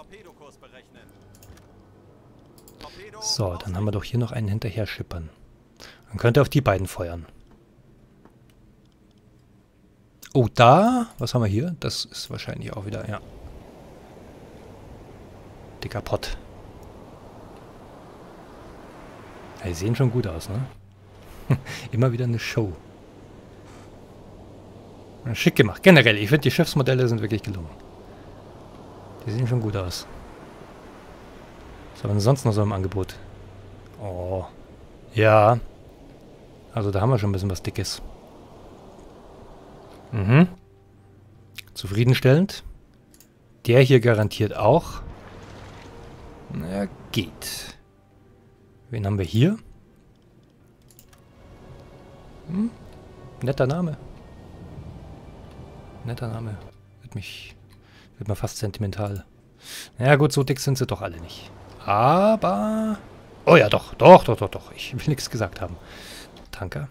So, dann haben wir doch hier noch einen hinterher schippern. Dann könnte er auf die beiden feuern. Oh, da? Was haben wir hier? Das ist wahrscheinlich auch wieder, ja. Dicker Pott. Ja, die sehen schon gut aus, ne? Immer wieder eine Show. Schick gemacht. Generell, ich finde, die Schiffsmodelle sind wirklich gelungen. Die sehen schon gut aus. Was haben wir denn sonst noch so im Angebot? Oh. Ja. Also da haben wir schon ein bisschen was Dickes. Mhm. Zufriedenstellend. Der hier garantiert auch. Na, geht. Wen haben wir hier? Hm? Netter Name. Netter Name. Wird mir fast sentimental. Naja gut, so dick sind sie doch alle nicht. Aber... Oh ja, doch. Ich will nichts gesagt haben. Tanker.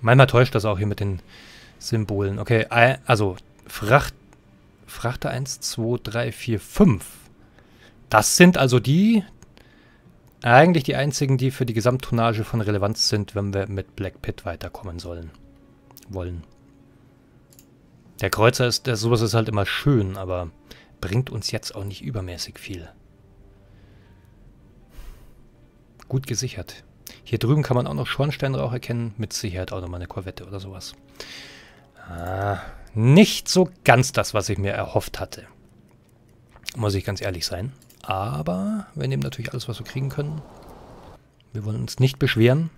Manchmal täuscht das auch hier mit den Symbolen. Okay, also Frachter 1, 2, 3, 4, 5. Das sind also die... Eigentlich die einzigen, die für die Gesamttonnage von Relevanz sind, wenn wir mit Black Pit weiterkommen wollen. Der Kreuzer ist, sowas ist halt immer schön, aber bringt uns jetzt auch nicht übermäßig viel. Gut gesichert. Hier drüben kann man auch noch Schornsteinrauch erkennen, mit Sicherheit auch nochmal eine Korvette oder sowas. Ah, nicht so ganz das, was ich mir erhofft hatte. Muss ich ganz ehrlich sein. Aber wir nehmen natürlich alles, was wir kriegen können. Wir wollen uns nicht beschweren.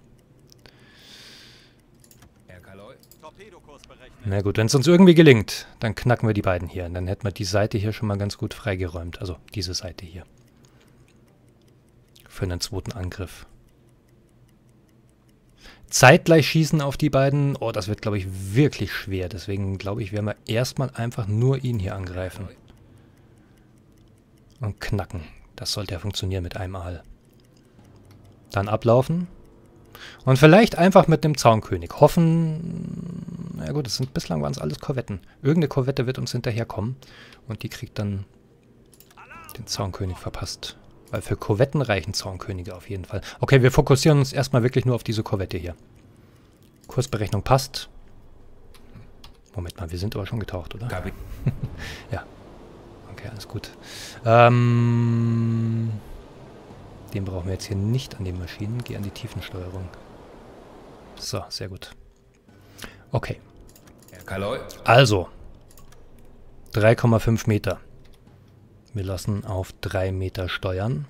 Na gut, wenn es uns irgendwie gelingt, dann knacken wir die beiden hier. Und dann hätten wir die Seite hier schon mal ganz gut freigeräumt. Also diese Seite hier. Für einen zweiten Angriff. Zeitgleich schießen auf die beiden. Oh, das wird, glaube ich, wirklich schwer. Deswegen, glaube ich, werden wir erstmal einfach nur ihn hier angreifen. Und knacken. Das sollte ja funktionieren mit einem Aal. Dann ablaufen. Und vielleicht einfach mit dem Zaunkönig. Hoffen... Na gut, das sind, bislang waren es alles Korvetten. Irgendeine Korvette wird uns hinterherkommen. Und die kriegt dann den Zaunkönig verpasst. Weil für Korvetten reichen Zaunkönige auf jeden Fall. Okay, wir fokussieren uns erstmal wirklich nur auf diese Korvette hier. Kursberechnung passt. Moment mal, wir sind aber schon getaucht, oder? Ja. Okay, alles gut. Den brauchen wir jetzt hier nicht an den Maschinen. Geh an die Tiefensteuerung. So, sehr gut. Okay. Also. 3,5 Meter. Wir lassen auf 3 Meter steuern.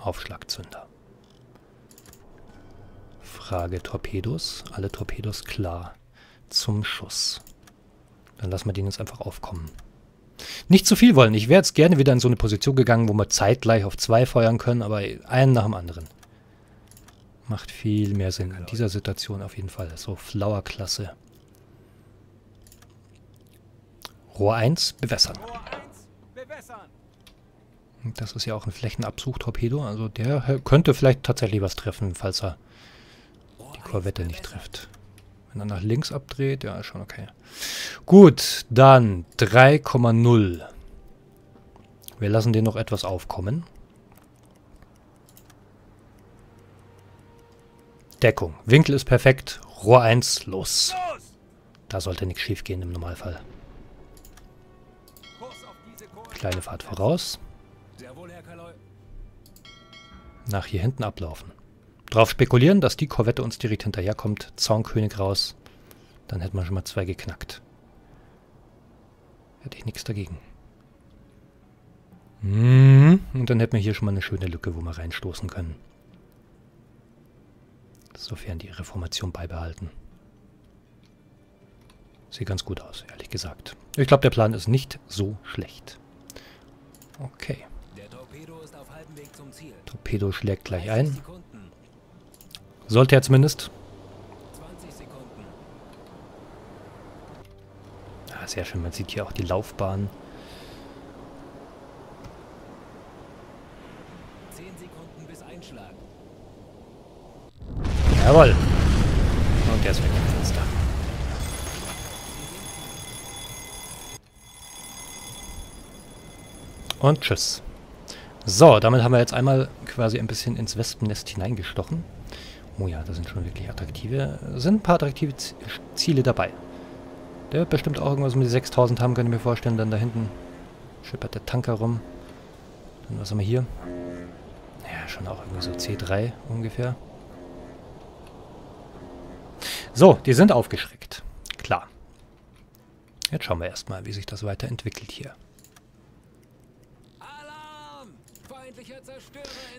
Aufschlagzünder. Frage Torpedos. Alle Torpedos klar. Zum Schuss. Dann lassen wir den jetzt einfach aufkommen. Nicht zu viel wollen. Ich wäre jetzt gerne wieder in so eine Position gegangen, wo wir zeitgleich auf 2 feuern können, aber einen nach dem anderen. Macht viel mehr Sinn in dieser Situation auf jeden Fall. So, Flower-Klasse. Rohr 1, bewässern. Das ist ja auch ein Flächenabsuchtorpedo, also der könnte vielleicht tatsächlich was treffen, falls er die Korvette nicht trifft. Wenn er nach links abdreht, ja, schon okay. Gut, dann 3,0. Wir lassen den noch etwas aufkommen. Deckung. Winkel ist perfekt. Rohr 1, los. Da sollte nichts schief gehen im Normalfall. Kleine Fahrt voraus. Nach hier hinten ablaufen. Drauf spekulieren, dass die Korvette uns direkt hinterherkommt. Zaunkönig raus. Dann hätten wir schon mal 2 geknackt. Hätte ich nichts dagegen. Und dann hätten wir hier schon mal eine schöne Lücke, wo wir reinstoßen können. Sofern die ihre Formation beibehalten. Sieht ganz gut aus, ehrlich gesagt. Ich glaube, der Plan ist nicht so schlecht. Okay. Der Torpedo ist auf halbem Weg zum Ziel. Torpedo schlägt gleich ein. Sollte er zumindest. 20 Sekunden. Ah, sehr schön. Man sieht hier auch die Laufbahn. 10 Sekunden bis Einschlag. Jawohl. Und der ist weg vom Fenster. Und tschüss. So, damit haben wir jetzt einmal quasi ein bisschen ins Wespennest hineingestochen. Oh ja, da sind schon wirklich attraktive... sind ein paar attraktive Ziele dabei. Der wird bestimmt auch irgendwas um die 6000 haben, kann ich mir vorstellen. Dann da hinten schippert der Tanker rum. Dann was haben wir hier? Ja, schon auch irgendwie so C3 ungefähr. So, die sind aufgeschreckt. Klar. Jetzt schauen wir erstmal, wie sich das weiterentwickelt hier.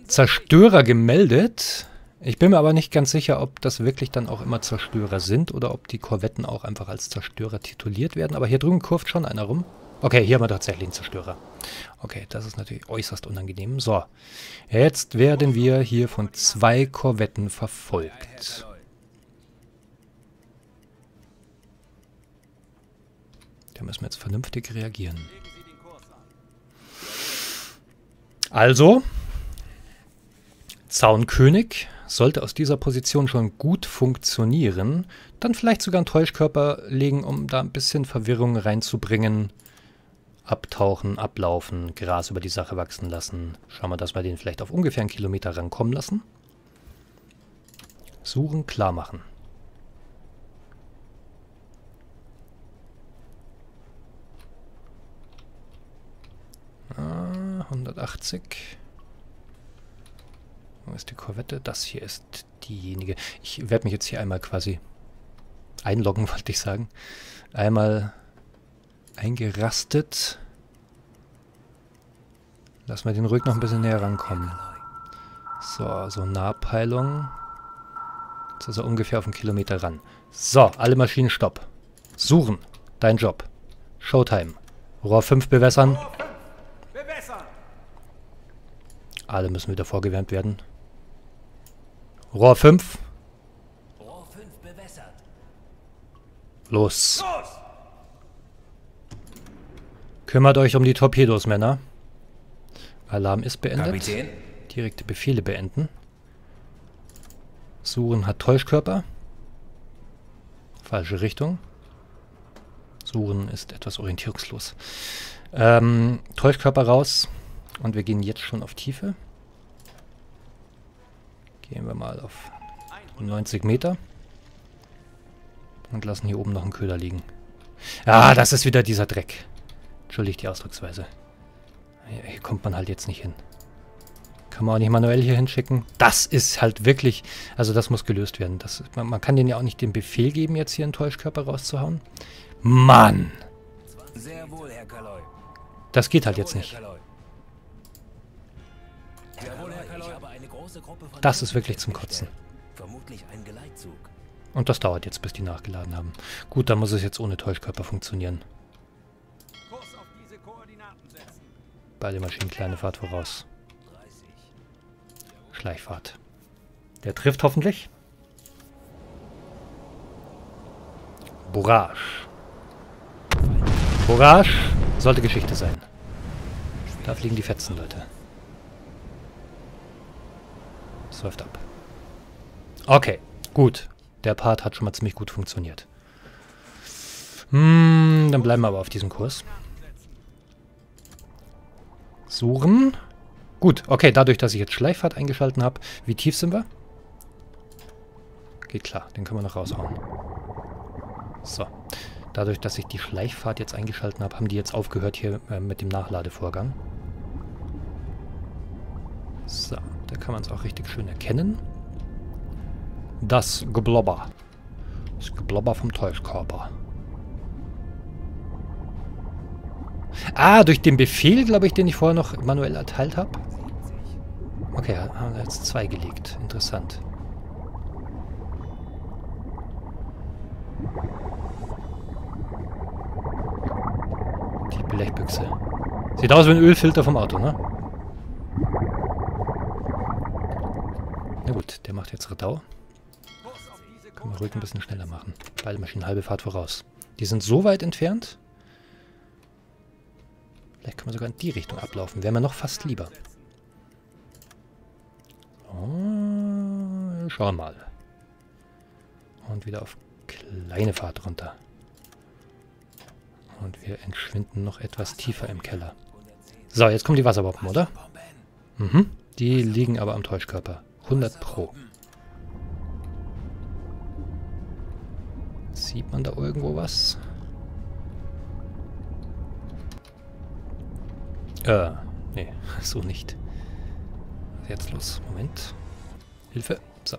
Zerstörer gemeldet. Ich bin mir aber nicht ganz sicher, ob das wirklich dann auch immer Zerstörer sind oder ob die Korvetten auch einfach als Zerstörer tituliert werden. Aber hier drüben kurvt schon einer rum. Okay, hier haben wir tatsächlich einen Zerstörer. Okay, das ist natürlich äußerst unangenehm. So, jetzt werden wir hier von 2 Korvetten verfolgt. Da müssen wir jetzt vernünftig reagieren. Also, Zaunkönig sollte aus dieser Position schon gut funktionieren. Dann vielleicht sogar einen Täuschkörper legen, um da ein bisschen Verwirrung reinzubringen. Abtauchen, ablaufen, Gras über die Sache wachsen lassen. Schauen wir, dass wir den vielleicht auf ungefähr einen Kilometer rankommen lassen. Suchen, klar machen. Ah, 180. Wo ist die Korvette? Das hier ist diejenige. Ich werde mich jetzt hier einmal quasi einloggen, wollte ich sagen. Einmal... eingerastet. Lass mal den ruhig noch ein bisschen näher rankommen. So, so Nahpeilung. Jetzt ist er ungefähr auf einen Kilometer ran. So, alle Maschinen stopp. Suchen. Dein Job. Showtime. Rohr 5 bewässern. Alle müssen wieder vorgewärmt werden. Rohr 5. Los. Kümmert euch um die Torpedos, Männer. Alarm ist beendet. Kapitän. Direkte Befehle beenden. Suchen hat Täuschkörper. Falsche Richtung. Suchen ist etwas orientierungslos. Täuschkörper raus. Und wir gehen jetzt schon auf Tiefe. Gehen wir mal auf 90 Meter. Und lassen hier oben noch einen Köder liegen. Ah, das ist wieder dieser Dreck. Entschuldigt die Ausdrucksweise. Hier kommt man halt jetzt nicht hin. Kann man auch nicht manuell hier hinschicken. Das ist halt wirklich... Also das muss gelöst werden. Das, man kann denen ja auch nicht den Befehl geben, jetzt hier einen Täuschkörper rauszuhauen. Mann! Sehr wohl, Herr Kaloy. Das geht halt jetzt nicht. Das ist wirklich zum Kotzen. Vermutlich ein Geleitzug. Und das dauert jetzt, bis die nachgeladen haben. Gut, dann muss es jetzt ohne Täuschkörper funktionieren. Beide Maschinen kleine Fahrt voraus. Schleichfahrt. Der trifft hoffentlich. Bourage. Bourage sollte Geschichte sein. Da fliegen die Fetzen, Leute. Das läuft ab. Okay, gut. Der Part hat schon mal ziemlich gut funktioniert. Dann bleiben wir aber auf diesem Kurs. Suchen. Gut, okay, dadurch, dass ich jetzt Schleichfahrt eingeschalten habe. Wie tief sind wir? Geht klar, den können wir noch raushauen. So. Dadurch, dass ich die Schleichfahrt jetzt eingeschalten habe, haben die jetzt aufgehört hier mit dem Nachladevorgang. So, da kann man es auch richtig schön erkennen. Das Geblobber. Das Geblobber vom Täuschkörper. Ah, durch den Befehl, glaube ich, den ich vorher noch manuell erteilt habe. Okay, haben wir jetzt 2 gelegt. Interessant. Die Blechbüchse. Sieht aus wie ein Ölfilter vom Auto, ne? Na gut, der macht jetzt Radau. Können wir ruhig ein bisschen schneller machen. Beide Maschinen halbe Fahrt voraus. Die sind so weit entfernt... Vielleicht können wir sogar in die Richtung ablaufen. Wäre mir noch fast lieber. Oh, schauen wir mal. Und wieder auf kleine Fahrt runter. Und wir entschwinden noch etwas tiefer im Keller. So, jetzt kommen die Wasserbomben, oder? Mhm. Die liegen aber am Täuschkörper. 100 Pro. Sieht man da irgendwo was? Nee, so nicht. Was ist jetzt los? Moment. Hilfe. So.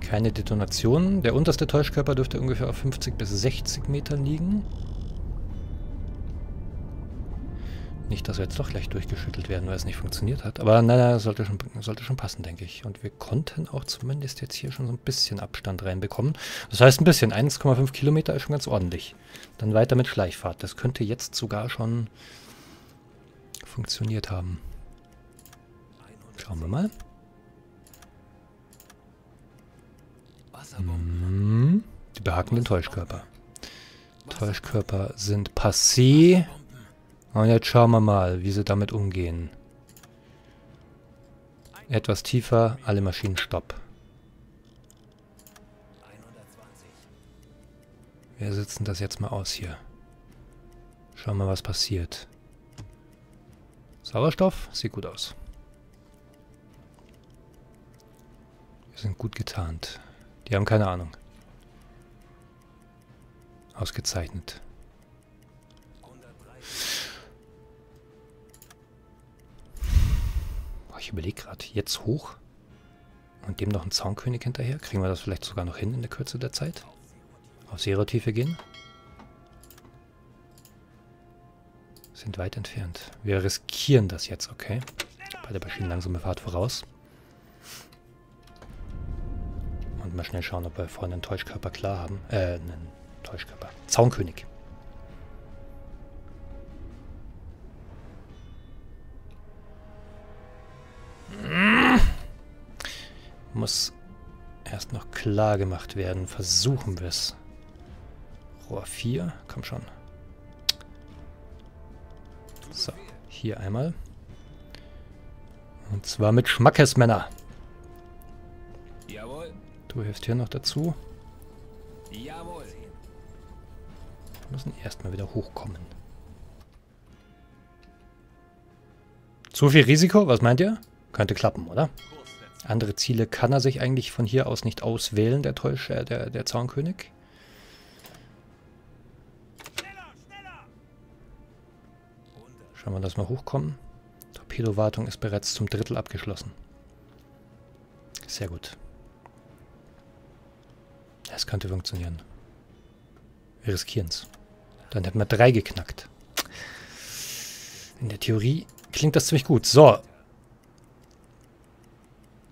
Keine Detonationen. Der unterste Täuschkörper dürfte ungefähr auf 50 bis 60 Metern liegen. Nicht, dass wir jetzt doch gleich durchgeschüttelt werden, weil es nicht funktioniert hat. Aber naja, sollte schon passen, denke ich. Und wir konnten auch zumindest jetzt hier schon so ein bisschen Abstand reinbekommen. Das heißt ein bisschen. 1,5 Kilometer ist schon ganz ordentlich. Dann weiter mit Schleichfahrt. Das könnte jetzt sogar schon funktioniert haben. Schauen wir mal. Hm, die behaken den Täuschkörper. Täuschkörper sind passé. Und jetzt schauen wir mal, wie sie damit umgehen. Etwas tiefer, alle Maschinen stopp. Wir sitzen das jetzt mal aus hier. Schauen wir mal, was passiert. Sauerstoff, sieht gut aus. Wir sind gut getarnt. Die haben keine Ahnung. Ausgezeichnet. Ich überlege gerade, jetzt hoch und dem noch einen Zaunkönig hinterher. Kriegen wir das vielleicht sogar noch hin in der Kürze der Zeit? Auf Zero-Tiefe gehen. Sind weit entfernt. Wir riskieren das jetzt, okay? Bei der Maschinen langsame Fahrt voraus. Und mal schnell schauen, ob wir vorne einen Täuschkörper klar haben. Einen Täuschkörper. Zaunkönig. Muss erst noch klar gemacht werden. Versuchen wir es. Rohr 4. Komm schon. So, hier einmal. Und zwar mit Schmackes, Männer. Jawohl. Du hilfst hier noch dazu. Jawohl. Wir müssen erstmal wieder hochkommen. Zu viel Risiko? Was meint ihr? Könnte klappen, oder? Andere Ziele kann er sich eigentlich von hier aus nicht auswählen, der Zaunkönig. Schauen wir, dass wir hochkommen. Torpedowartung ist bereits zum Drittel abgeschlossen. Sehr gut. Das könnte funktionieren. Wir riskieren es. Dann hätten wir 3 geknackt. In der Theorie klingt das ziemlich gut. So.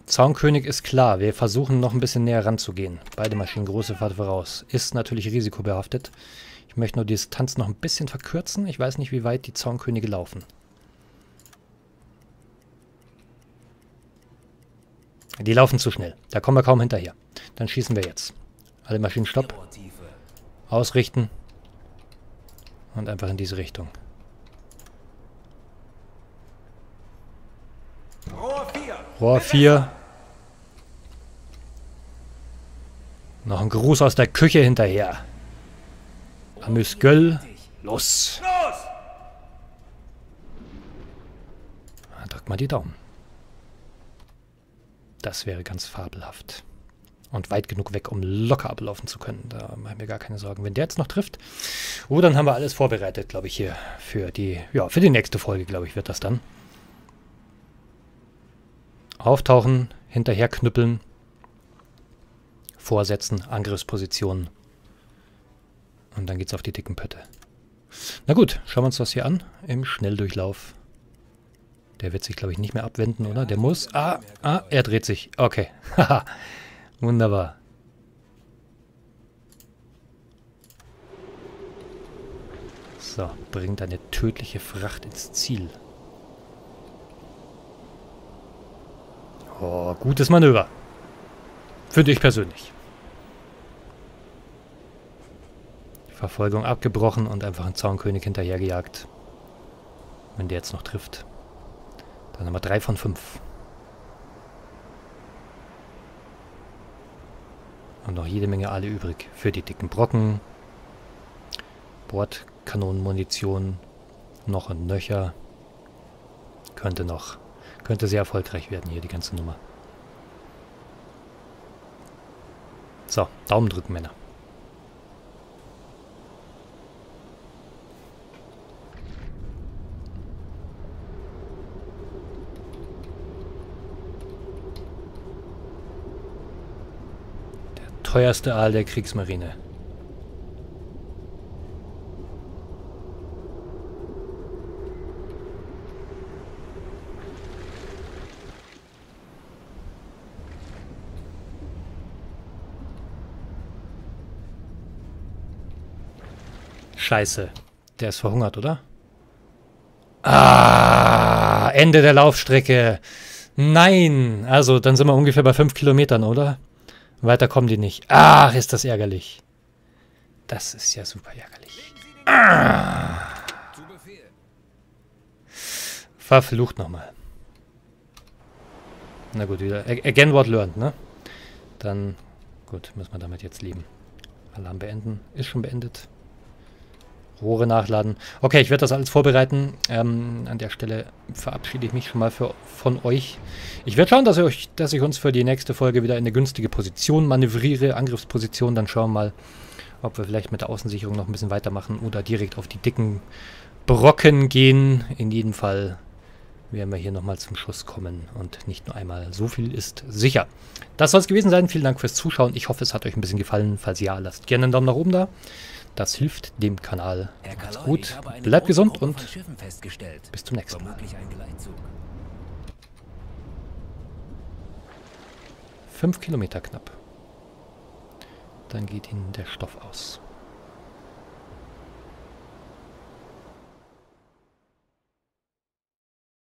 Zaunkönig ist klar. Wir versuchen noch ein bisschen näher ranzugehen. Beide Maschinen, große Fahrt voraus. Ist natürlich risikobehaftet. Ich möchte nur die Distanz noch ein bisschen verkürzen. Ich weiß nicht, wie weit die Zaunkönige laufen. Die laufen zu schnell. Da kommen wir kaum hinterher. Dann schießen wir jetzt. Alle Maschinen stopp. Ausrichten. Und einfach in diese Richtung. Rohr 4. Noch ein Gruß aus der Küche hinterher. Amüs Göll. Los! Drückt mal die Daumen. Das wäre ganz fabelhaft. Und weit genug weg, um locker ablaufen zu können. Da machen wir gar keine Sorgen. Wenn der jetzt noch trifft. Oh, dann haben wir alles vorbereitet, glaube ich, hier. Für die nächste Folge, glaube ich, wird das dann. Auftauchen, hinterher knüppeln. Vorsetzen, Angriffspositionen. Und dann geht's auf die dicken Pötte. Na gut, schauen wir uns das hier an. Im Schnelldurchlauf. Der wird sich, glaube ich, nicht mehr abwenden, oder? Der muss... Ah, er dreht sich. Okay. Haha. Wunderbar. So, bringt eine tödliche Fracht ins Ziel. Oh, gutes Manöver. Für dich persönlich. Verfolgung abgebrochen und einfach einen Zaunkönig hinterhergejagt. Wenn der jetzt noch trifft. Dann haben wir 3 von 5. Und noch jede Menge alle übrig. Für die dicken Brocken, Bordkanonenmunition noch und nöcher. Könnte sehr erfolgreich werden hier die ganze Nummer. So, Daumen drücken, Männer. Der teuerste Aal der Kriegsmarine. Scheiße. Der ist verhungert, oder? Ah, Ende der Laufstrecke. Nein. Also, dann sind wir ungefähr bei 5 Kilometern, oder? Weiter kommen die nicht. Ach, ist das ärgerlich. Das ist ja super ärgerlich. Ah. Verflucht nochmal. Na gut, wieder. Again what learned, ne? Dann, gut, müssen wir damit jetzt leben. Alarm beenden. Ist schon beendet. Rohre nachladen. Okay, ich werde das alles vorbereiten. An der Stelle verabschiede ich mich schon mal von euch. Ich werde schauen, dass ich uns für die nächste Folge wieder in eine günstige Position manövriere, Angriffsposition. Dann schauen wir mal, ob wir vielleicht mit der Außensicherung noch ein bisschen weitermachen oder direkt auf die dicken Brocken gehen. In jedem Fall werden wir hier nochmal zum Schuss kommen und nicht nur einmal. So viel ist sicher. Das soll es gewesen sein. Vielen Dank fürs Zuschauen. Ich hoffe, es hat euch ein bisschen gefallen. Falls ja, lasst gerne einen Daumen nach oben da. Das hilft dem Kanal. Macht's gut, bleibt gesund und bis zum nächsten Mal. 5 Kilometer knapp. Dann geht Ihnen der Stoff aus.